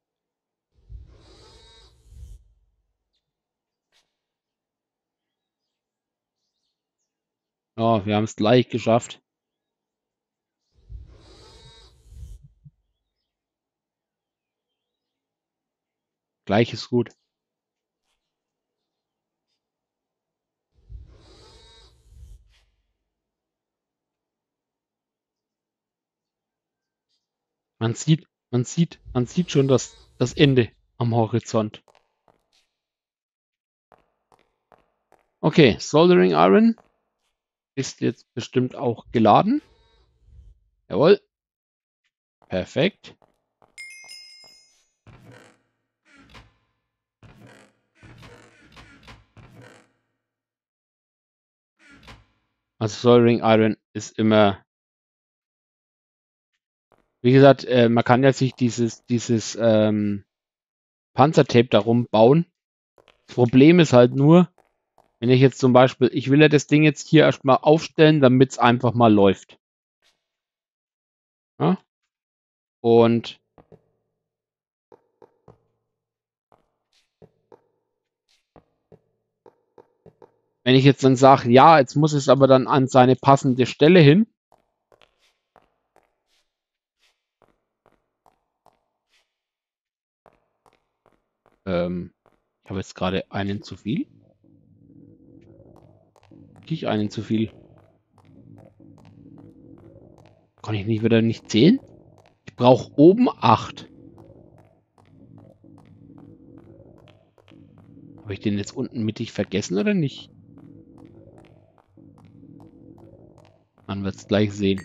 Ja, wir haben es gleich geschafft. Gleich ist gut. Man sieht, man sieht, man sieht schon das, das Ende am Horizont. Okay, Soldering Iron. Ist jetzt bestimmt auch geladen. Jawohl. Perfekt. Also Soldering Iron ist immer... Wie gesagt, äh, man kann ja sich dieses, dieses ähm, Panzertape darum bauen. Das Problem ist halt nur... Wenn ich jetzt zum Beispiel, ich will ja das Ding jetzt hier erstmal aufstellen, damit es einfach mal läuft. Ja? Und wenn ich jetzt dann sage, ja, jetzt muss es aber dann an seine passende Stelle hin. Ähm, ich habe jetzt gerade einen zu viel. Ich einen zu viel. Kann ich nicht wieder nicht zählen? Ich brauche oben acht. Habe ich den jetzt unten mittig vergessen oder nicht? Man wird es gleich sehen.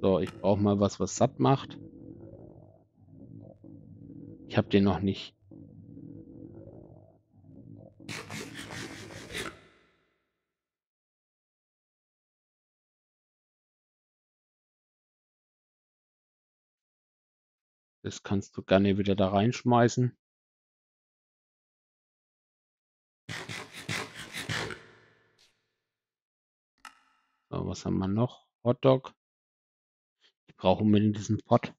So, ich brauche mal was, was satt macht. Ich habe den noch nicht. Das kannst du gerne wieder da reinschmeißen. So, was haben wir noch? Hotdog. Ich brauche unbedingt diesen Pot.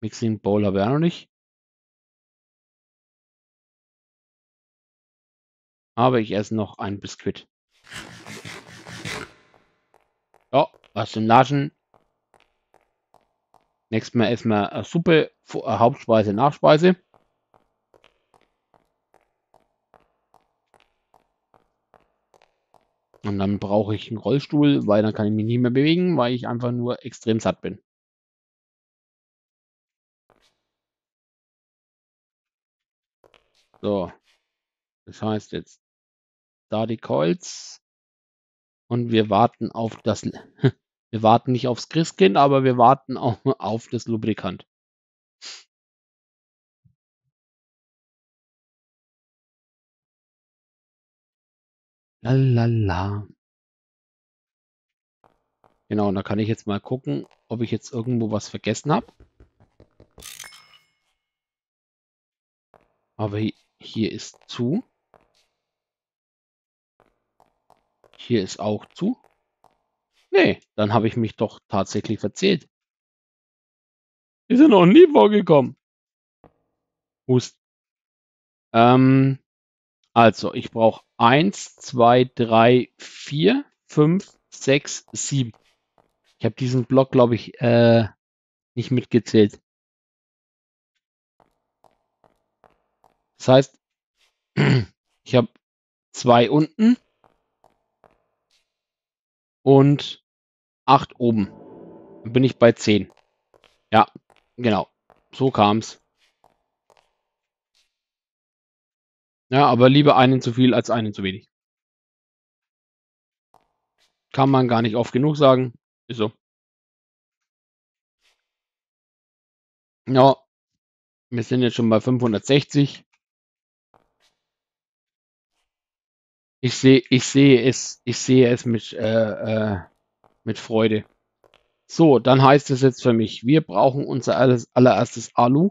Mixing Bowl habe ich auch noch nicht. Aber ich esse noch ein Biskuit. Ja, was zum Naschen. Nächstes Mal essen wir eine Suppe, eine Hauptspeise, Nachspeise. Und dann brauche ich einen Rollstuhl, weil dann kann ich mich nicht mehr bewegen, weil ich einfach nur extrem satt bin. So. Das heißt jetzt da die Coils. Und wir warten auf das, wir warten nicht aufs Christkind, aber wir warten auch auf das Lubrikant. Lalala. Genau, und da kann ich jetzt mal gucken, ob ich jetzt irgendwo was vergessen habe. Aber hier ist zu. Hier ist auch zu. Nee, dann habe ich mich doch tatsächlich verzählt. Ist ja noch nie vorgekommen. Hust. Ähm, also, ich brauche eins, zwei, drei, vier, fünf, sechs, sieben. Ich habe diesen Block, glaube ich, äh, nicht mitgezählt. Das heißt, ich habe zwei unten und acht oben. Dann bin ich bei zehn. Ja, genau. So kam es. Ja, aber lieber einen zu viel als einen zu wenig. Kann man gar nicht oft genug sagen. Ist so. Ja, wir sind jetzt schon bei fünfhundertsechzig. Ich sehe, ich sehe es, ich sehe es mit, äh, äh, mit Freude. So, dann heißt es jetzt für mich, wir brauchen unser alles, allererstes Alu.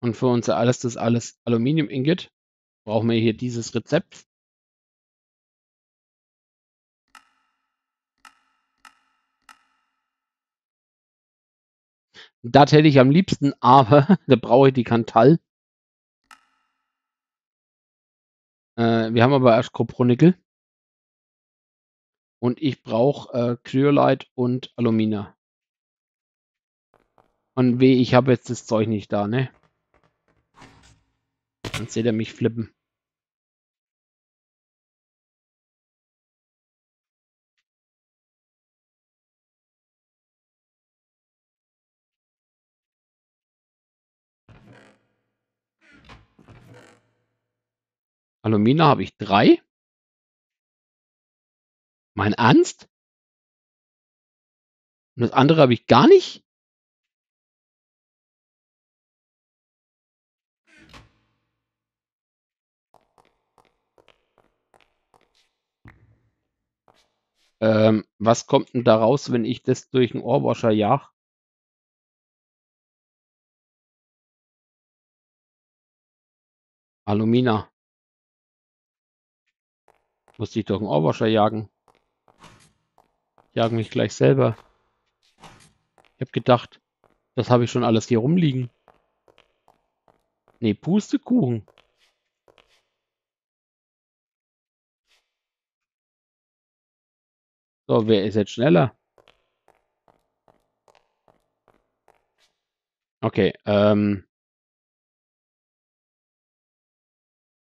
Und für unser allererstes alles Aluminium-Ingot brauchen wir hier dieses Rezept. Das hätte ich am liebsten, aber da brauche ich die Kantal. Äh, wir haben aber erst Kupfer-Nickel. Und ich brauche äh, Cryolite und Alumina. Und weh, ich habe jetzt das Zeug nicht da, ne? Dann seht ihr mich flippen. Alumina habe ich drei. Mein Ernst? Und das andere habe ich gar nicht? Ähm, was kommt denn da raus, wenn ich das durch einen Ohrwascher jag? Alumina. Muss ich doch einen Ohrwascher jagen. Jagen mich gleich selber. Ich habe gedacht, das habe ich schon alles hier rumliegen. Ne, Pustekuchen. So, wer ist jetzt schneller? Okay, ähm.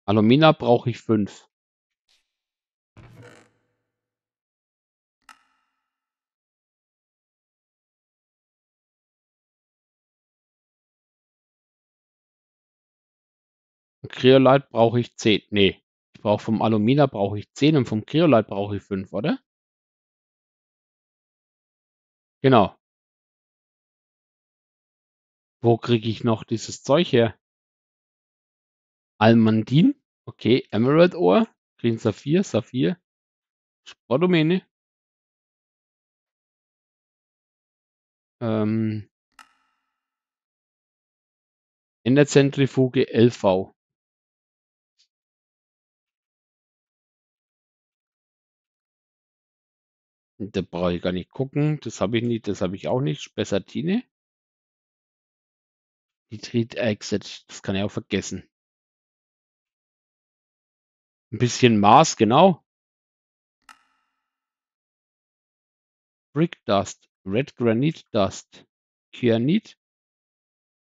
Alumina brauche ich fünf. Cryolite brauche ich zehn. Nee, ich brauche vom Alumina brauche ich zehn und vom Cryolite brauche ich fünf, oder? Genau. Wo kriege ich noch dieses Zeug her? Almandin. Okay, Emerald Ohr. Green Saphir, Saphir. Sportdomäne. Ähm. In der Zentrifuge L V. Da brauche ich gar nicht gucken. Das habe ich nicht, das habe ich auch nicht. Spessartine. Nitrit Exit. Das kann ich auch vergessen. Ein bisschen Maß, genau. Brick Dust. Red Granite Dust. Kyanit.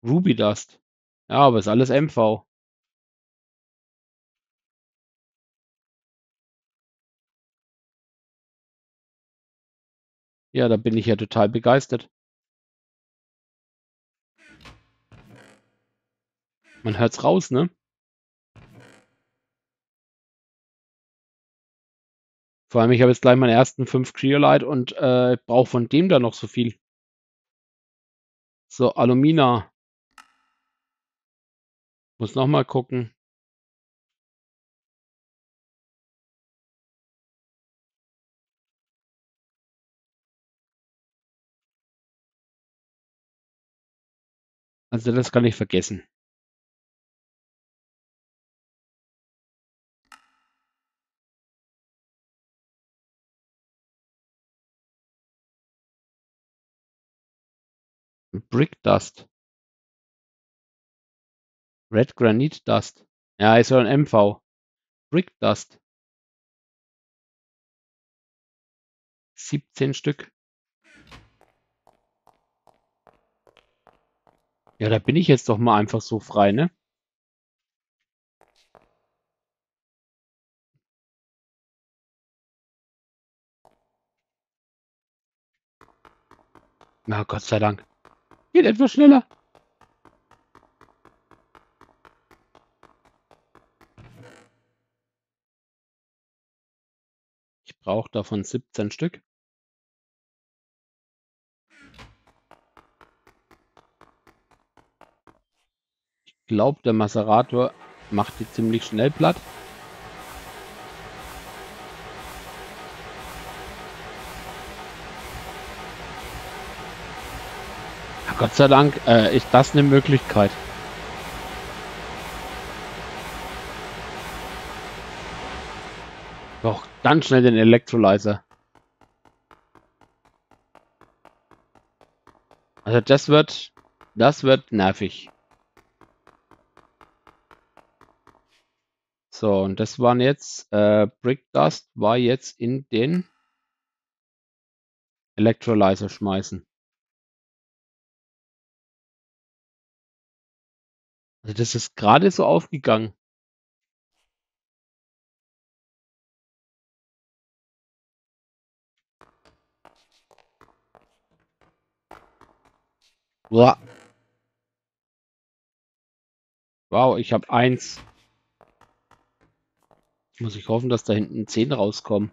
Ruby Dust. Ja, aber ist alles M V. Ja, da bin ich ja total begeistert. Man hört's raus, ne? Vor allem, ich habe jetzt gleich meinen ersten fünf Cryolite und äh, brauche von dem da noch so viel. So, Alumina. Muss nochmal gucken. Also das kann ich vergessen. Brick Dust. Red Granite Dust. Ja, ist ja ein M V. Brick Dust. siebzehn Stück. Ja, da bin ich jetzt doch mal einfach so frei, ne? Na, Gott sei Dank. Geht etwas schneller. Ich brauche davon siebzehn Stück. Ich glaube, der Maserator macht die ziemlich schnell platt. Gott sei Dank äh, ist das eine Möglichkeit. Doch, ganz schnell den Elektrolyzer. Also das wird, das wird nervig. So, und das waren jetzt, äh, Brick Dust war jetzt in den Elektrolyzer schmeißen. Also das ist gerade so aufgegangen. Boah. Wow, ich habe eins. Jetzt muss ich hoffen, dass da hinten zehn rauskommen.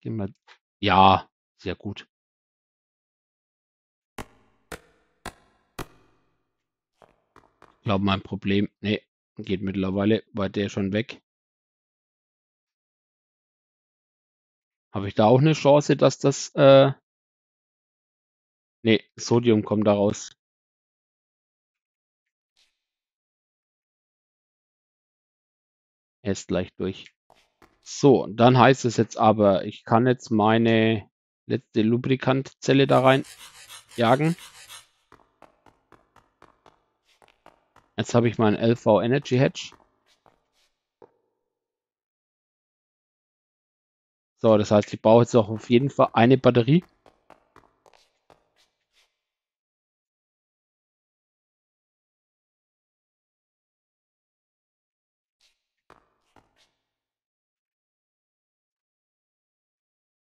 Gehen wir. Ja, sehr gut. Ich glaube, mein Problem, nee, geht mittlerweile, war der schon weg. Habe ich da auch eine Chance, dass das, äh, nee, Sodium kommt da raus. Er ist gleich durch. So, dann heißt es jetzt aber, ich kann jetzt meine letzte Lubrikantzelle da rein jagen. Jetzt habe ich meinen L V Energy Hedge. So, das heißt, ich brauche jetzt auch auf jeden Fall eine Batterie.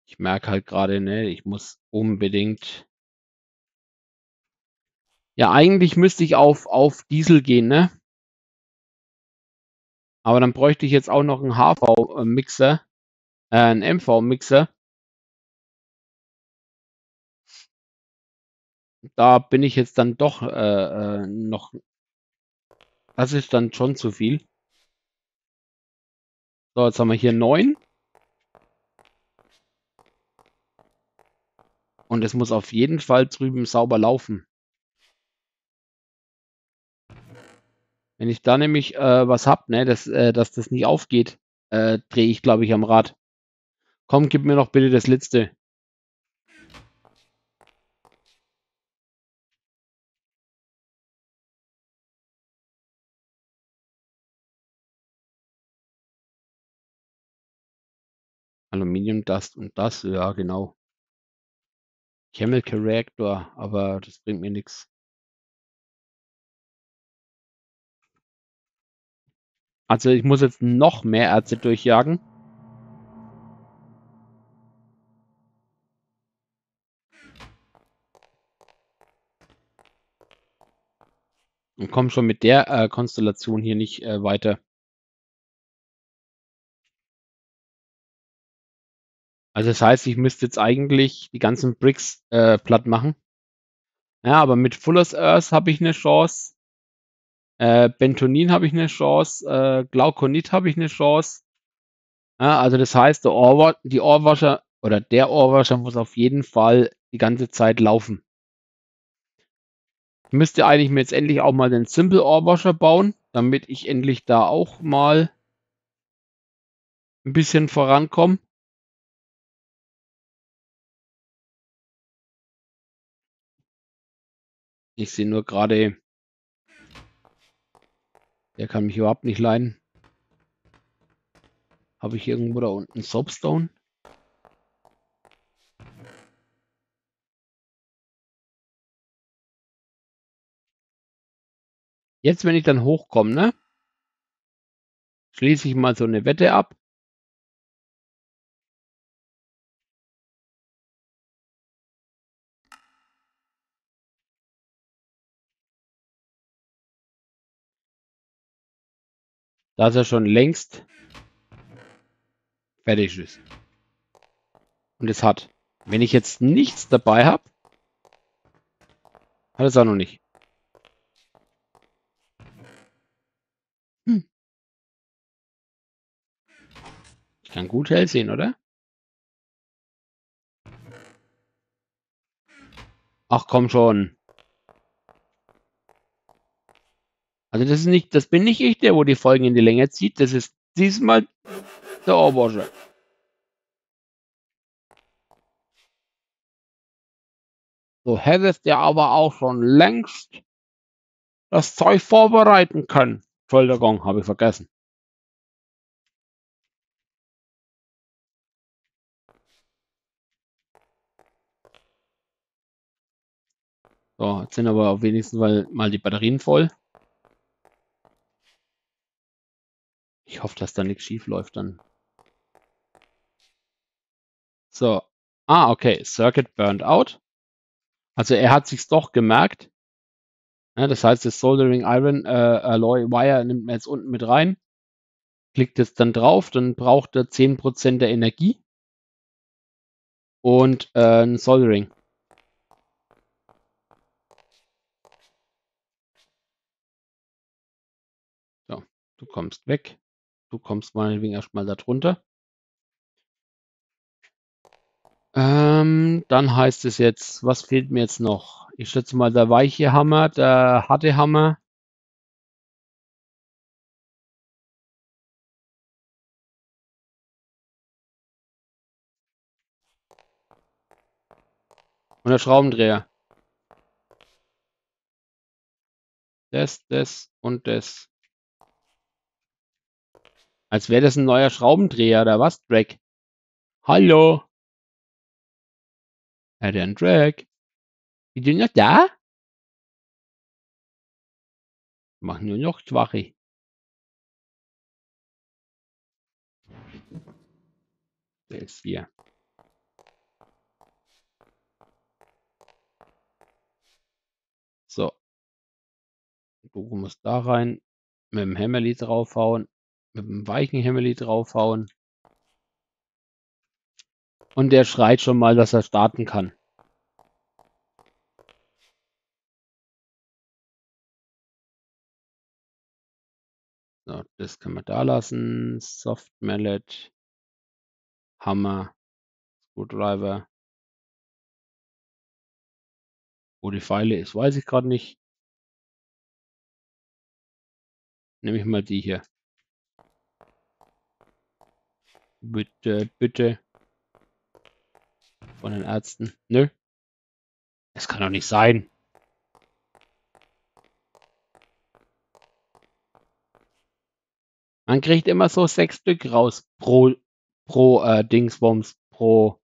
Ich merke halt gerade, ne, ich muss unbedingt... Ja, eigentlich müsste ich auf, auf Diesel gehen, ne? Aber dann bräuchte ich jetzt auch noch einen H V-Mixer, äh, einen M V-Mixer. Da bin ich jetzt dann doch äh, noch, das ist dann schon zu viel. So, jetzt haben wir hier neun. Und es muss auf jeden Fall drüben sauber laufen. Wenn ich da nämlich äh, was habe, ne, dass, äh, dass das nicht aufgeht, äh, drehe ich, glaube ich, am Rad. Komm, gib mir noch bitte das letzte. Aluminium, Dust und das, ja genau. Chemical Reactor, aber das bringt mir nichts. Also ich muss jetzt noch mehr Erze durchjagen. Und komme schon mit der äh, Konstellation hier nicht äh, weiter. Also das heißt, ich müsste jetzt eigentlich die ganzen Bricks äh, platt machen. Ja, aber mit Fuller's Earth habe ich eine Chance. Äh, Bentonin habe ich eine Chance. Äh, Glaukonit habe ich eine Chance. Ja, also das heißt, der Ohr, die Ohrwascher oder der Ohrwascher muss auf jeden Fall die ganze Zeit laufen. Ich müsste eigentlich mir jetzt endlich auch mal den Simple Ohrwascher bauen, damit ich endlich da auch mal ein bisschen vorankomme. Ich sehe nur gerade, der kann mich überhaupt nicht leiden. Habe ich irgendwo da unten Soapstone? Jetzt, wenn ich dann hochkomme, ne, schließe ich mal so eine Wette ab. Dass er schon längst fertig ist. Und es hat. Wenn ich jetzt nichts dabei habe, hat es auch noch nicht. Hm. Ich kann gut hell sehen, oder? Ach komm schon. Also das ist nicht, das bin nicht ich, der wo die Folgen in die Länge zieht. Das ist diesmal der Ohrwascher. So hättest du aber auch schon längst das Zeug vorbereiten können. Entschuldigung, habe ich vergessen. So, jetzt sind aber auch wenigstens mal, mal die Batterien voll. Ich hoffe, dass da nichts schief läuft dann. So. Ah, okay. Circuit burned out. Also er hat sich's doch gemerkt. Ja, das heißt, das Soldering Iron äh, Alloy Wire nimmt man jetzt unten mit rein. Klickt jetzt dann drauf. Dann braucht er zehn Prozent der Energie. Und äh, ein Soldering. So. Du kommst weg. Du kommst meinetwegen erstmal da drunter. Ähm, dann heißt es jetzt, was fehlt mir jetzt noch? Ich schätze mal, der weiche Hammer, der harte Hammer. Und der Schraubendreher. Das, das und das. Als wäre das ein neuer Schraubendreher oder was? Drag. Hallo. Ja, der ein Drag. Die sind noch da? Machen nur noch Schwache. Der ist hier. So. Du musst da rein. Mit dem Hämmerli draufhauen. Mit dem weichen Hämmerli draufhauen. Und der schreit schon mal, dass er starten kann. So, das können wir da lassen. Soft-Mallet. Hammer. Screwdriver. Wo die Pfeile ist, weiß ich gerade nicht. Nehme ich mal die hier. Bitte, bitte. Von den Ärzten. Nö. Es kann doch nicht sein. Man kriegt immer so sechs Stück raus pro, pro äh, Dingsbums, pro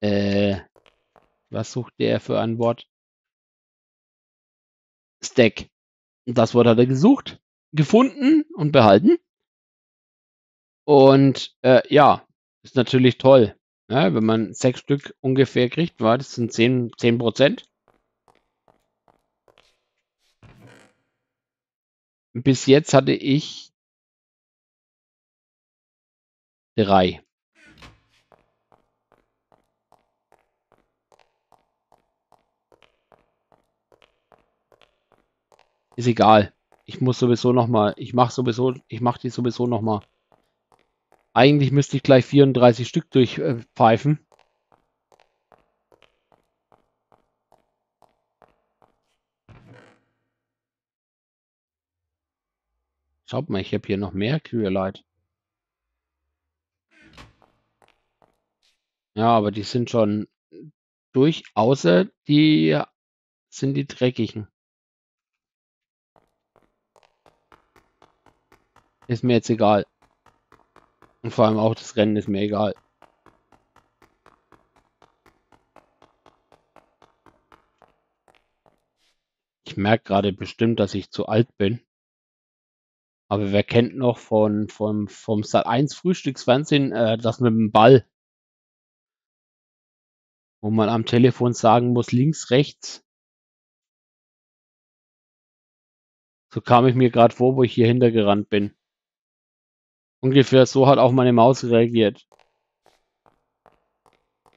äh, was sucht der für ein Wort? Stack. Das Wort hat er gesucht. Gefunden und behalten. Und äh, ja, ist natürlich toll, ne? Wenn man sechs Stück ungefähr kriegt, war das sind zehn Prozent. Bis jetzt hatte ich drei. Ist egal. Ich muss sowieso nochmal, ich mache sowieso, ich mache die sowieso nochmal. Eigentlich müsste ich gleich vierunddreißig Stück durchpfeifen. Schaut mal, ich habe hier noch mehr Cryolite. Ja, aber die sind schon durch, außer die sind die dreckigen. Ist mir jetzt egal. Und vor allem auch das Rennen ist mir egal. Ich merke gerade bestimmt, dass ich zu alt bin. Aber wer kennt noch von, von, vom Sat eins Frühstücksfernsehen äh, das mit dem Ball? Wo man am Telefon sagen muss, links, rechts. So kam ich mir gerade vor, wo ich hier hintergerannt bin. Ungefähr so hat auch meine Maus reagiert.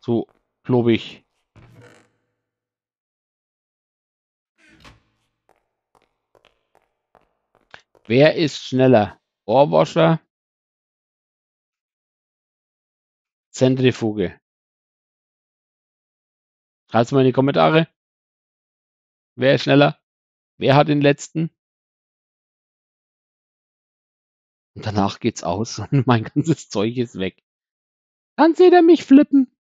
So, glaube ich. Wer ist schneller? Ohrwascher? Zentrifuge. Schreibt's mal in die Kommentare. Wer ist schneller? Wer hat den letzten? Und danach geht's aus und mein ganzes Zeug ist weg. Dann seht ihr mich flippen.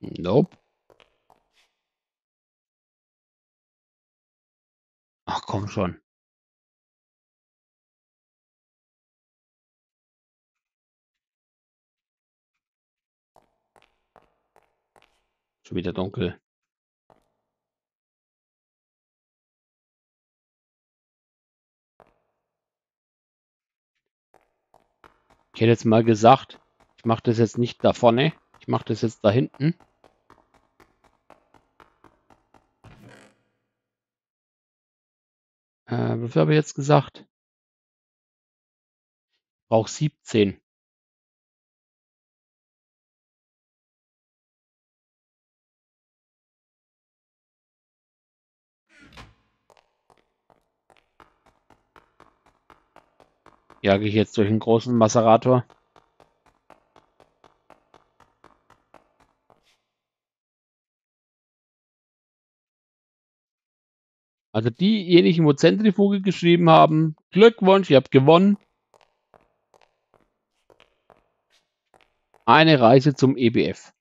Nope. Ach komm schon. Schon wieder dunkel. Ich hätte jetzt mal gesagt, ich mache das jetzt nicht da vorne, ich mache das jetzt da hinten. Äh, wofür habe ich jetzt gesagt? Ich brauche siebzehn. Jage ich jetzt durch einen großen Maserator. Also diejenigen, wo Zentrifuge geschrieben haben, Glückwunsch, ihr habt gewonnen. Eine Reise zum E B F.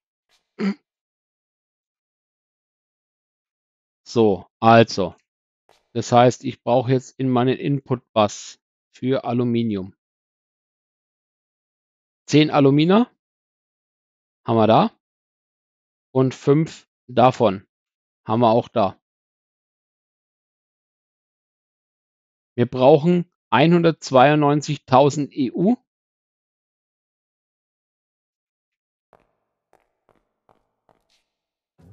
So, also. Das heißt, ich brauche jetzt in meinen Input Bus für Aluminium. zehn Alumina haben wir da. Und fünf davon haben wir auch da. Wir brauchen hundertzweiundneunzigtausend E U.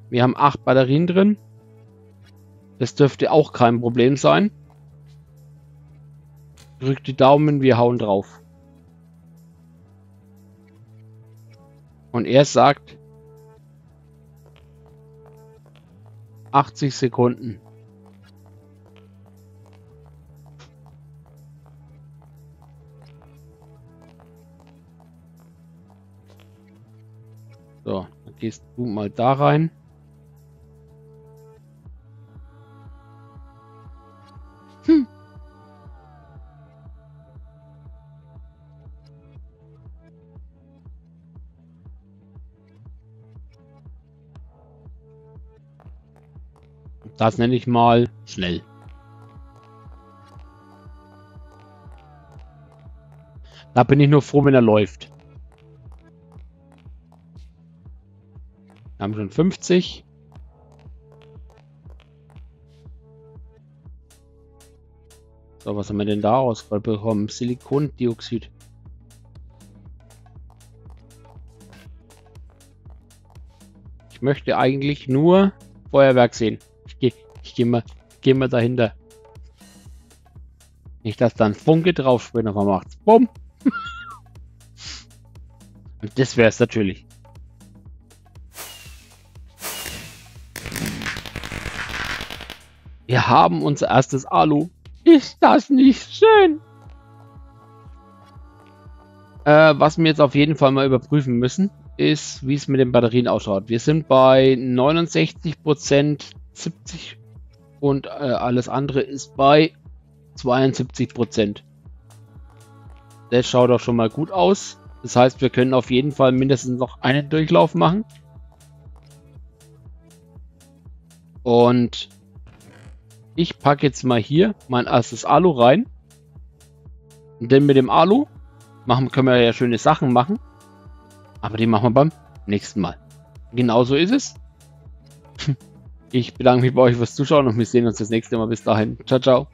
Wir haben acht Batterien drin. Das dürfte auch kein Problem sein. Drückt die Daumen, wir hauen drauf. Und er sagt achtzig Sekunden. So, dann gehst du mal da rein. Hm. Das nenne ich mal schnell. Da bin ich nur froh, wenn er läuft. Wir haben schon fünfzig. So, was haben wir denn daraus gerade bekommen? Silikondioxid. Ich möchte eigentlich nur Feuerwerk sehen. Ich gehe ich geh mal, geh mal dahinter. Nicht, dass dann Funke drauf springt, aber macht's bumm. Und das wäre es natürlich. Wir haben unser erstes Alu. Ist das nicht schön? Äh, was wir jetzt auf jeden Fall mal überprüfen müssen, ist, wie es mit den Batterien ausschaut. Wir sind bei neunundsechzig Prozent, siebzig Prozent und äh, alles andere ist bei zweiundsiebzig Prozent. Das schaut doch schon mal gut aus. Das heißt, wir können auf jeden Fall mindestens noch einen Durchlauf machen. Und ich packe jetzt mal hier mein erstes Alu rein. Und denn mit dem Alu machen, können wir ja schöne Sachen machen. Aber die machen wir beim nächsten Mal. Genauso ist es. Ich bedanke mich bei euch fürs Zuschauen und wir sehen uns das nächste Mal. Bis dahin. Ciao, ciao.